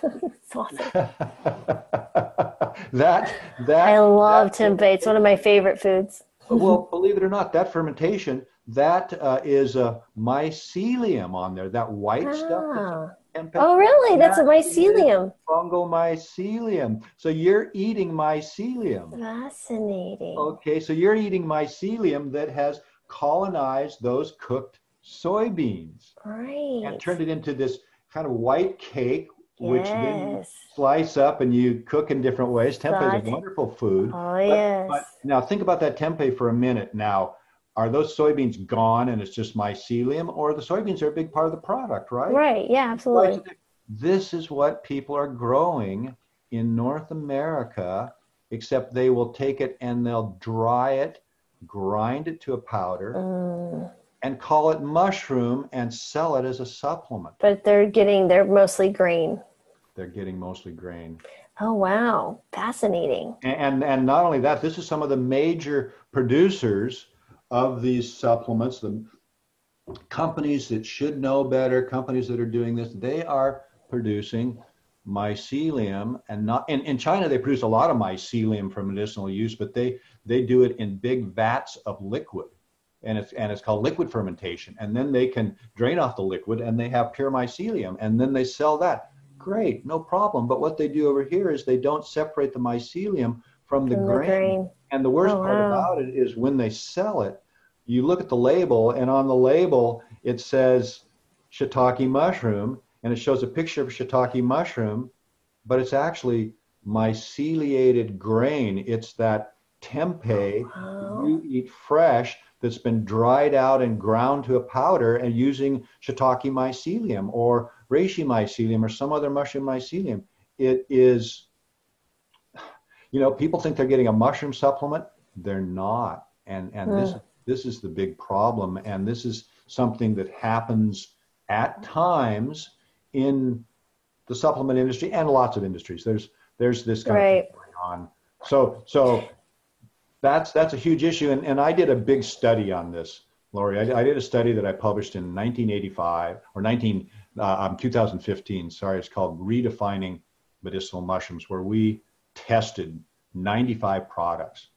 It's awesome. that that I love tempeh. It's one of my favorite foods. Well, believe it or not, that fermentation that uh, is a mycelium on there. That white ah. stuff. That's oh, really? That's that a mycelium. Fungal mycelium. So you're eating mycelium. Fascinating. Okay, so you're eating mycelium that has colonized those cooked soybeans. Right. And turned it into this kind of white cake, yes, which then you slice up and you cook in different ways. Tempeh is a wonderful food. Oh, but, yes. But now think about that tempeh for a minute now. Are those soybeans gone and it's just mycelium, or the soybeans are a big part of the product, right? Right, yeah, absolutely. This is what people are growing in North America, except they will take it and they'll dry it, grind it to a powder, mm. and call it mushroom and sell it as a supplement. But they're getting, they're mostly grain. They're getting mostly grain. Oh, wow. Fascinating. And, and, and not only that, this is some of the major producers of these supplements, the companies that should know better, companies that are doing this, they are producing mycelium, and not in, in China they produce a lot of mycelium for medicinal use, but they they do it in big vats of liquid, and it's and it's called liquid fermentation, and then they can drain off the liquid and they have pure mycelium, and then they sell that. Great, no problem. But what they do over here is they don't separate the mycelium from the, from grain. the grain. And the worst oh, part wow. about it is when they sell it, you look at the label, and on the label it says shiitake mushroom, and it shows a picture of shiitake mushroom, but it's actually myceliated grain. It's that tempeh oh, wow. you eat fresh that's been dried out and ground to a powder and using shiitake mycelium or reishi mycelium or some other mushroom mycelium. It is... You know, people think they're getting a mushroom supplement. They're not. And and mm. this this is the big problem. And this is something that happens at times in the supplement industry and lots of industries. There's there's this kind right. of thing going on. So so that's that's a huge issue. And and I did a big study on this, Laurie. I, I did a study that I published in nineteen eighty-five or nineteen uh, um, two thousand fifteen. Sorry, it's called Redefining Medicinal Mushrooms, where we tested ninety-five products.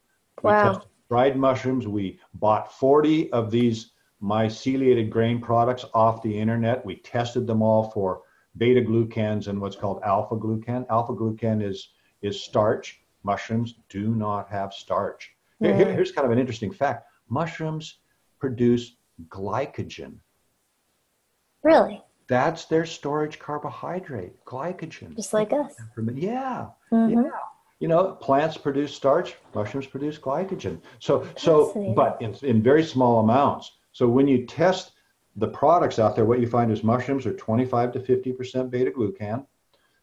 Wow. We tested dried mushrooms. We bought forty of these myceliated grain products off the internet. We tested them all for beta-glucans and what's called alpha-glucan. Alpha-glucan is, is starch. Mushrooms do not have starch. Mm. Here, here's kind of an interesting fact. Mushrooms produce glycogen. Really? That's their storage carbohydrate, glycogen. Just like us. Yeah, mm-hmm. yeah. You know, plants produce starch, mushrooms produce glycogen. So, so, but in, in very small amounts. So when you test the products out there, what you find is mushrooms are twenty-five to fifty percent beta-glucan.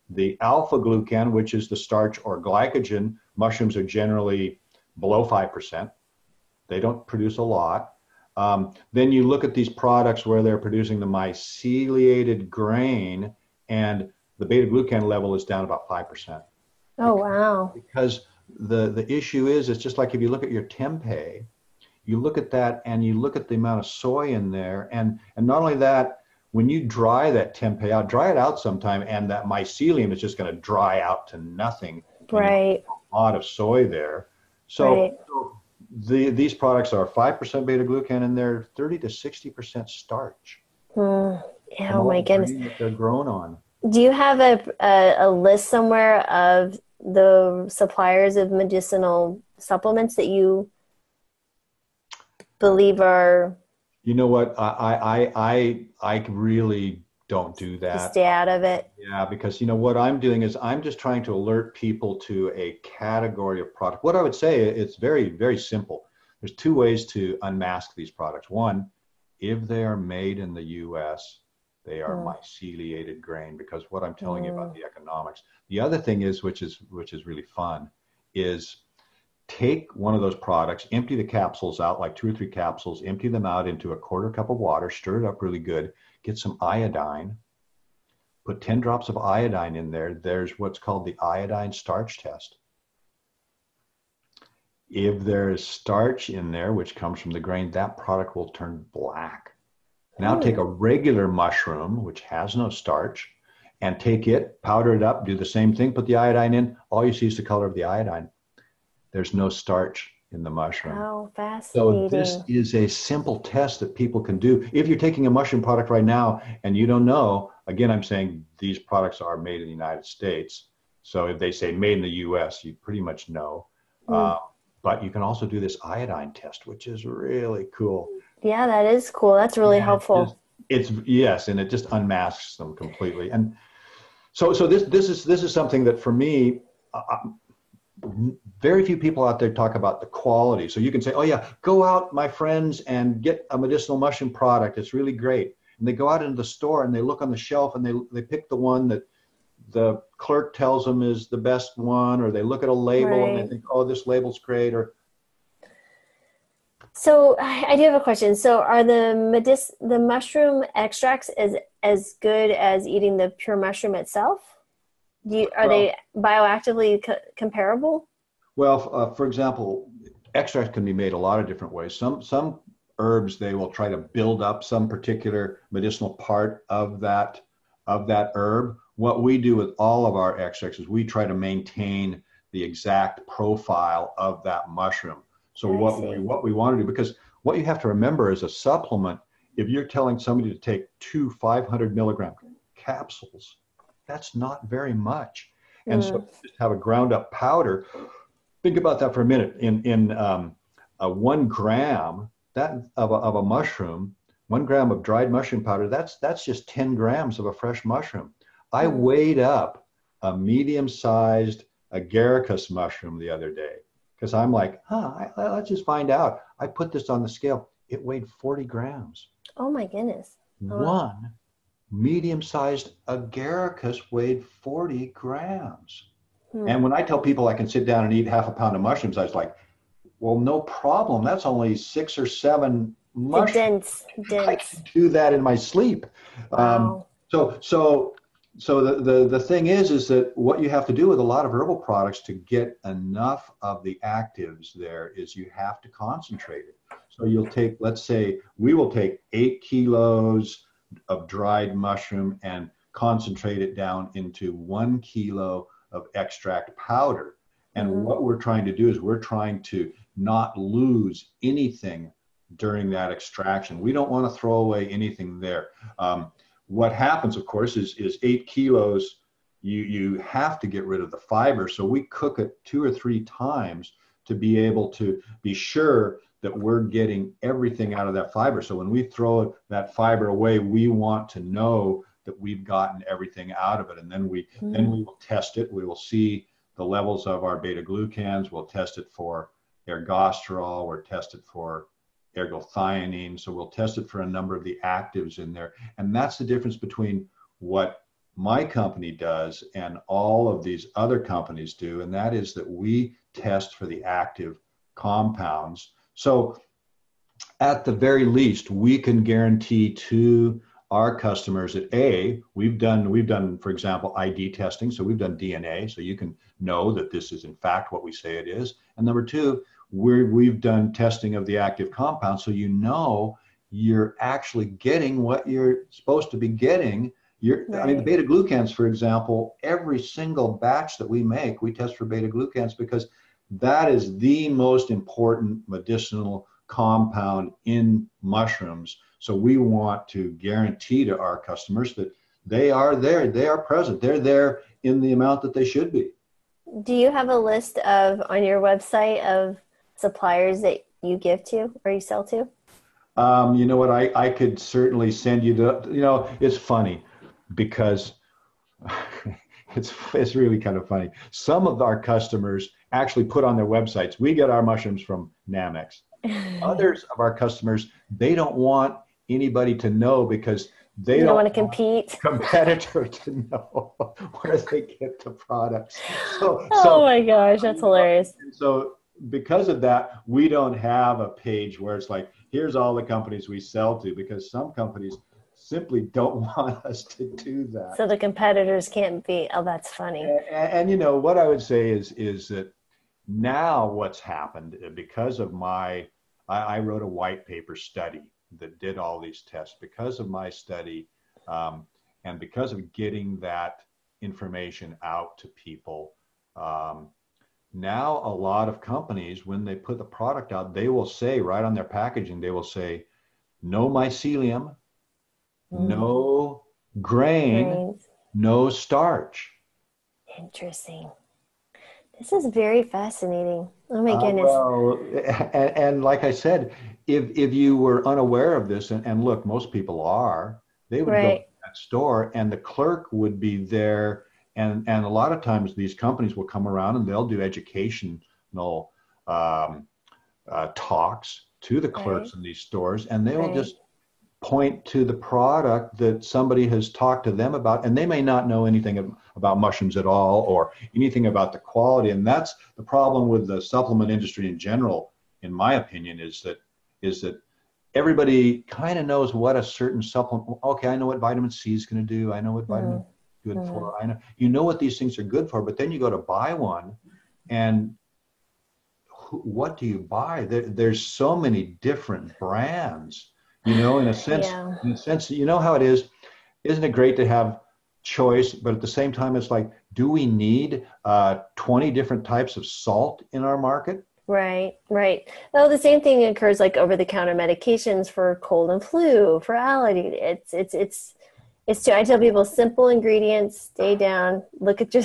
The alpha-glucan, which is the starch or glycogen, mushrooms are generally below five percent. They don't produce a lot. Um, then you look at these products where they're producing the myceliated grain, and the beta-glucan level is down about five percent. Oh, because, wow. Because the, the issue is, it's just like if you look at your tempeh, you look at that and you look at the amount of soy in there. And, and not only that, when you dry that tempeh out, dry it out sometime, and that mycelium is just going to dry out to nothing. Right. A lot of soy there. So. Right. so The, these products are five percent beta-glucan, and they're thirty to sixty percent starch. Mm. Oh, my goodness. That they're grown on. Do you have a, a, a list somewhere of the suppliers of medicinal supplements that you believe are... You know what? I, I, I, I really don't do that. Just stay out of it. Yeah, because, you know, what I'm doing is I'm just trying to alert people to a category of product. What I would say, it's very, very simple. There's two ways to unmask these products. One, if they are made in the U S, they are mm. myceliated grain, because what I'm telling mm. you about the economics. The other thing is, which is, which is really fun, is take one of those products, empty the capsules out, like two or three capsules, empty them out into a quarter cup of water, stir it up really good, get some iodine, put ten drops of iodine in there. There's what's called the iodine starch test. If there is starch in there, which comes from the grain, that product will turn black. Now mm. take a regular mushroom, which has no starch, and take it, powder it up, do the same thing, put the iodine in. All you see is the color of the iodine. There's no starch in the mushroom. Oh, fascinating. So this is a simple test that people can do. If you're taking a mushroom product right now and you don't know, again, I'm saying these products are made in the United States. So if they say made in the U S, you pretty much know. Mm. Uh, but you can also do this iodine test, which is really cool. Yeah, that is cool. That's really yeah, helpful. It's, it's yes, and it just unmasks them completely. And so, so this this is this is something that for me, uh, very few people out there talk about the quality. So you can say, oh yeah, go out, my friends, and get a medicinal mushroom product. It's really great. And they go out into the store and they look on the shelf and they they pick the one that the clerk tells them is the best one, or they look at a label right. and they think, oh, this label's great, or. So I do have a question. So are the medic the mushroom extracts as as good as eating the pure mushroom itself? Do you, are well, they bioactively co comparable? Well, uh, for example, extracts can be made a lot of different ways. Some some herbs, they will try to build up some particular medicinal part of that of that herb. What we do with all of our extracts is we try to maintain the exact profile of that mushroom. So what we, what we want to do, because what you have to remember is a supplement, if you're telling somebody to take two five hundred milligram capsules, that's not very much. And mm. so just have a ground up powder. Think about that for a minute. In, in um, a one gram that, of, a, of a mushroom, one gram of dried mushroom powder, that's, that's just ten grams of a fresh mushroom. I weighed up a medium-sized Agaricus mushroom the other day. Because I'm like, huh, I, I, let's just find out. I put this on the scale. It weighed forty grams. Oh, my goodness. Oh. One medium-sized Agaricus weighed forty grams. Hmm. And when I tell people I can sit down and eat half a pound of mushrooms, I was like, well, no problem. That's only six or seven mushrooms. Dense, dense. I can do that in my sleep. Wow. Um, so, so... So the, the, the thing is, is that what you have to do with a lot of herbal products to get enough of the actives there is you have to concentrate it. So you'll take, let's say, we will take eight kilos of dried mushroom and concentrate it down into one kilo of extract powder. And mm-hmm. what we're trying to do is we're trying to not lose anything during that extraction. We don't want to throw away anything there. Um, What happens, of course, is, is eight kilos, you, you have to get rid of the fiber. So we cook it two or three times to be able to be sure that we're getting everything out of that fiber. So when we throw that fiber away, we want to know that we've gotten everything out of it. And then we, mm-hmm. then we will test it. We will see the levels of our beta-glucans. We'll test it for ergosterol. We'll test it for ergothionine. So we'll test it for a number of the actives in there. And that's the difference between what my company does and all of these other companies do. And that is that we test for the active compounds. So at the very least, we can guarantee to our customers that A, we've done, we've done, for example, I D testing. So we've done D N A. So you can know that this is in fact what we say it is. And number two, We're, we've done testing of the active compound, so you know you're actually getting what you're supposed to be getting. You're, right. I mean, the beta-glucans, for example, every single batch that we make, we test for beta-glucans because that is the most important medicinal compound in mushrooms. So we want to guarantee to our customers that they are there, they are present, they're there in the amount that they should be. Do you have a list of, on your website, of suppliers that you give to or you sell to? Um, you know what, I, I could certainly send you the, you know, it's funny because it's, it's really kind of funny. Some of our customers actually put on their websites, we get our mushrooms from Nammex. Others of our customers, they don't want anybody to know because they don't, don't want to compete. Competitor to know where they get the products. So, oh so, my gosh, that's hilarious. So, because of that, we don't have a page where it's like, here's all the companies we sell to, because some companies simply don't want us to do that. So the competitors can't be, oh, that's funny. And, and, and you know, what I would say is, is that now what's happened because of my, I, I wrote a white paper study that did all these tests because of my study um, and because of getting that information out to people. Um, Now, a lot of companies, when they put the product out, they will say right on their packaging, they will say, no mycelium, mm. no grain, Grains. no starch. Interesting. This is very fascinating. Oh, my uh, goodness. Well, and, and like I said, if if you were unaware of this, and, and look, most people are, they would right. go to that store and the clerk would be there. And, and a lot of times these companies will come around and they'll do educational um, uh, talks to the clerks right. in these stores. And they will right. just point to the product that somebody has talked to them about. And they may not know anything about mushrooms at all or anything about the quality. And that's the problem with the supplement industry in general, in my opinion, is that is that everybody kind of knows what a certain supplement, okay, I know what vitamin C is going to do. I know what vitamin mm-hmm. good mm-hmm. for. I know, you know what these things are good for, but then you go to buy one and who, what do you buy? There, there's so many different brands, you know, in a sense, yeah. in a sense, you know how it is. Isn't it great to have choice? But at the same time, it's like, do we need uh, twenty different types of salt in our market? Right, right. Well, the same thing occurs like over-the-counter medications for cold and flu, for allergy. It's, it's, it's, It's true. I tell people simple ingredients, stay down, look at your,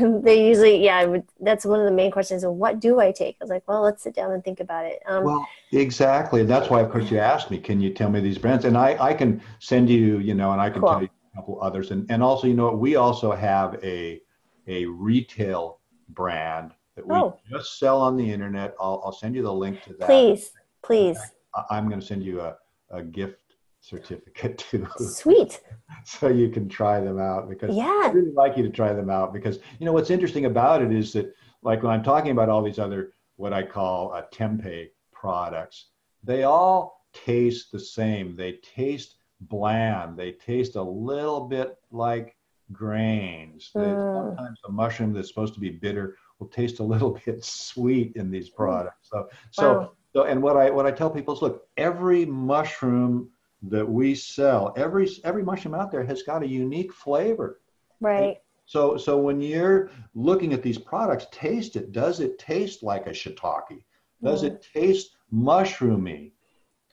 they usually, yeah, I would, that's one of the main questions of what do I take? I was like, well, let's sit down and think about it. Um, well, exactly. That's why, of course, you asked me, can you tell me these brands? And I, I can send you, you know, and I can cool. tell you a couple others. And, and also, you know, we also have a, a retail brand that we oh. just sell on the internet. I'll, I'll send you the link to that. Please, please. I, I'm going to send you a, a gift certificate too. Sweet. So you can try them out because yeah. I'd really like you to try them out because, you know, what's interesting about it is that like when I'm talking about all these other, what I call uh, tempeh products, they all taste the same. They taste bland. They taste a little bit like grains. They, mm. Sometimes the mushroom that's supposed to be bitter will taste a little bit sweet in these products. So, so, wow. so, and what I, what I tell people is look, every mushroom that we sell, every every mushroom out there has got a unique flavor, right? And so so when you're looking at these products, taste it. Does it taste like a shiitake? Does mm. it taste mushroomy?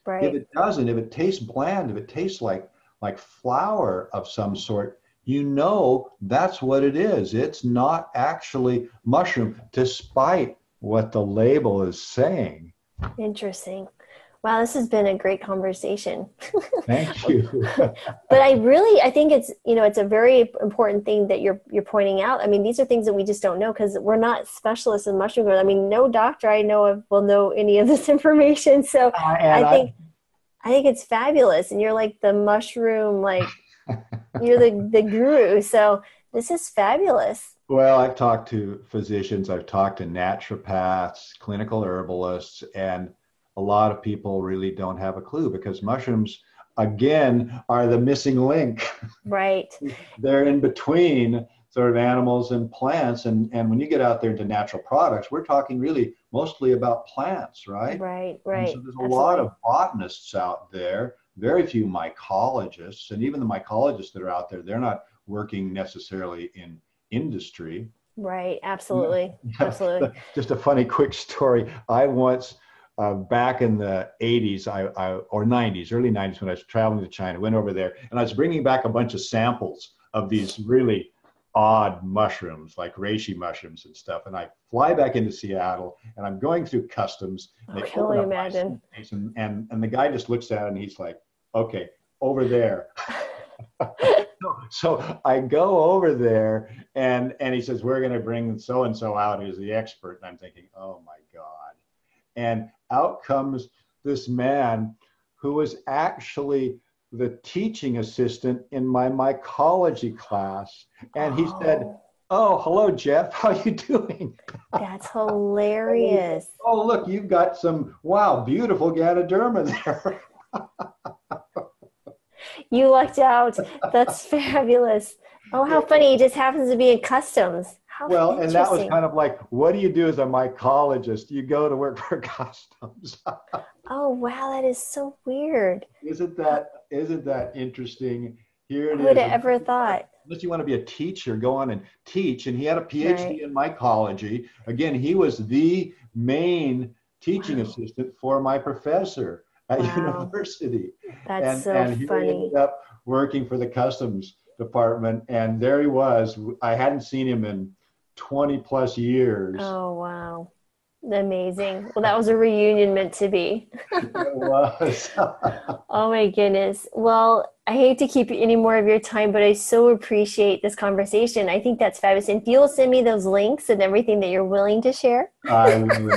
Right. If it doesn't, if it tastes bland, if it tastes like like flour of some sort, you know that's what it is. It's not actually mushroom, despite what the label is saying. Interesting. Wow, this has been a great conversation. Thank you. But I really, I think it's, you know, it's a very important thing that you're you're pointing out. I mean, these are things that we just don't know because we're not specialists in mushroom growth. I mean, no doctor I know of will know any of this information. So uh, I think, I, I think it's fabulous. And you're like the mushroom, like you're the, the guru. So this is fabulous. Well, I've talked to physicians. I've talked to naturopaths, clinical herbalists, and a lot of people really don't have a clue because mushrooms, again, are the missing link. Right. They're in between sort of animals and plants. And, and when you get out there into natural products, we're talking really mostly about plants, right? Right, right. And so there's a Absolutely. lot of botanists out there, very few mycologists. And even the mycologists that are out there, they're not working necessarily in industry. Right, absolutely, absolutely. Just a funny quick story. I once... Uh, back in the eighties I, I, or nineties, early nineties, when I was traveling to China, went over there and I was bringing back a bunch of samples of these really odd mushrooms, like reishi mushrooms and stuff. And I fly back into Seattle and I'm going through customs. And they I can only imagine. And, and, and the guy just looks at it and he's like, okay, over there. So I go over there and, and he says, we're going to bring so-and-so out who's the expert. And I'm thinking, oh my God. And out comes this man who was actually the teaching assistant in my mycology class. And he oh. said, oh, hello, Jeff, how you doing? That's hilarious. Oh, look, you've got some, wow, beautiful Ganoderma there. You lucked out. That's fabulous. Oh, how funny. He just happens to be in customs. How well, and that was kind of like, what do you do as a mycologist? You go to work for customs. Oh, wow. That is so weird. Isn't that, isn't that interesting? Here it is. Who would have ever thought? Unless you want to be a teacher, go on and teach. And he had a PhD right. in mycology. Again, he was the main teaching wow. assistant for my professor at wow. university. That's and, so and funny. And he ended up working for the customs department. And there he was. I hadn't seen him in twenty plus years. Oh, wow. Amazing. Well, that was a reunion meant to be. It was. Oh my goodness. Well, I hate to keep any more of your time, but I so appreciate this conversation. I think that's fabulous. And if you'll send me those links and everything that you're willing to share. I will.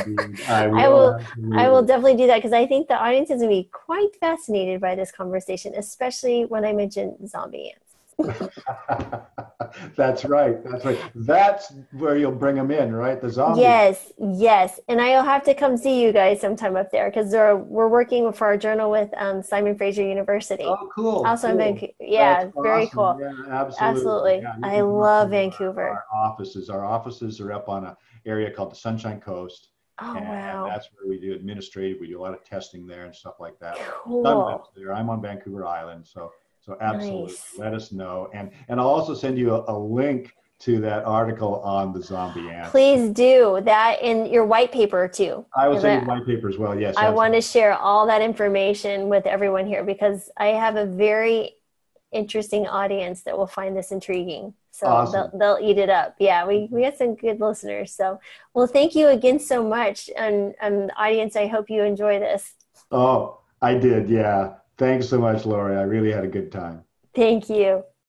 I will, I will, I will definitely do that, because I think the audience is going to be quite fascinated by this conversation, especially when I mention zombie ants. That's right. That's right. That's where you'll bring them in, right? The zombies. Yes, yes. And I'll have to come see you guys sometime up there, because there are, we're working for our journal with um, Simon Fraser University. Oh, cool. Also cool. in Vancouver. Yeah, that's very awesome. Cool. Yeah, absolutely. Absolutely. Yeah, I love Vancouver. Our offices. Our offices are up on an area called the Sunshine Coast. Oh, and wow. That's where we do administrative. We do a lot of testing there and stuff like that. Cool. There. I'm on Vancouver Island, so. So absolutely, nice. Let us know. And and I'll also send you a, a link to that article on the zombie ants. Please do that, in your white paper too. I will send you white paper as well, yes. I absolutely. want to share all that information with everyone here, because I have a very interesting audience that will find this intriguing. So awesome. they'll, they'll eat it up. Yeah, we, we have some good listeners. So, well, thank you again so much. And, and the audience, I hope you enjoy this. Oh, I did, yeah. Thanks so much, Laurie. I really had a good time. Thank you.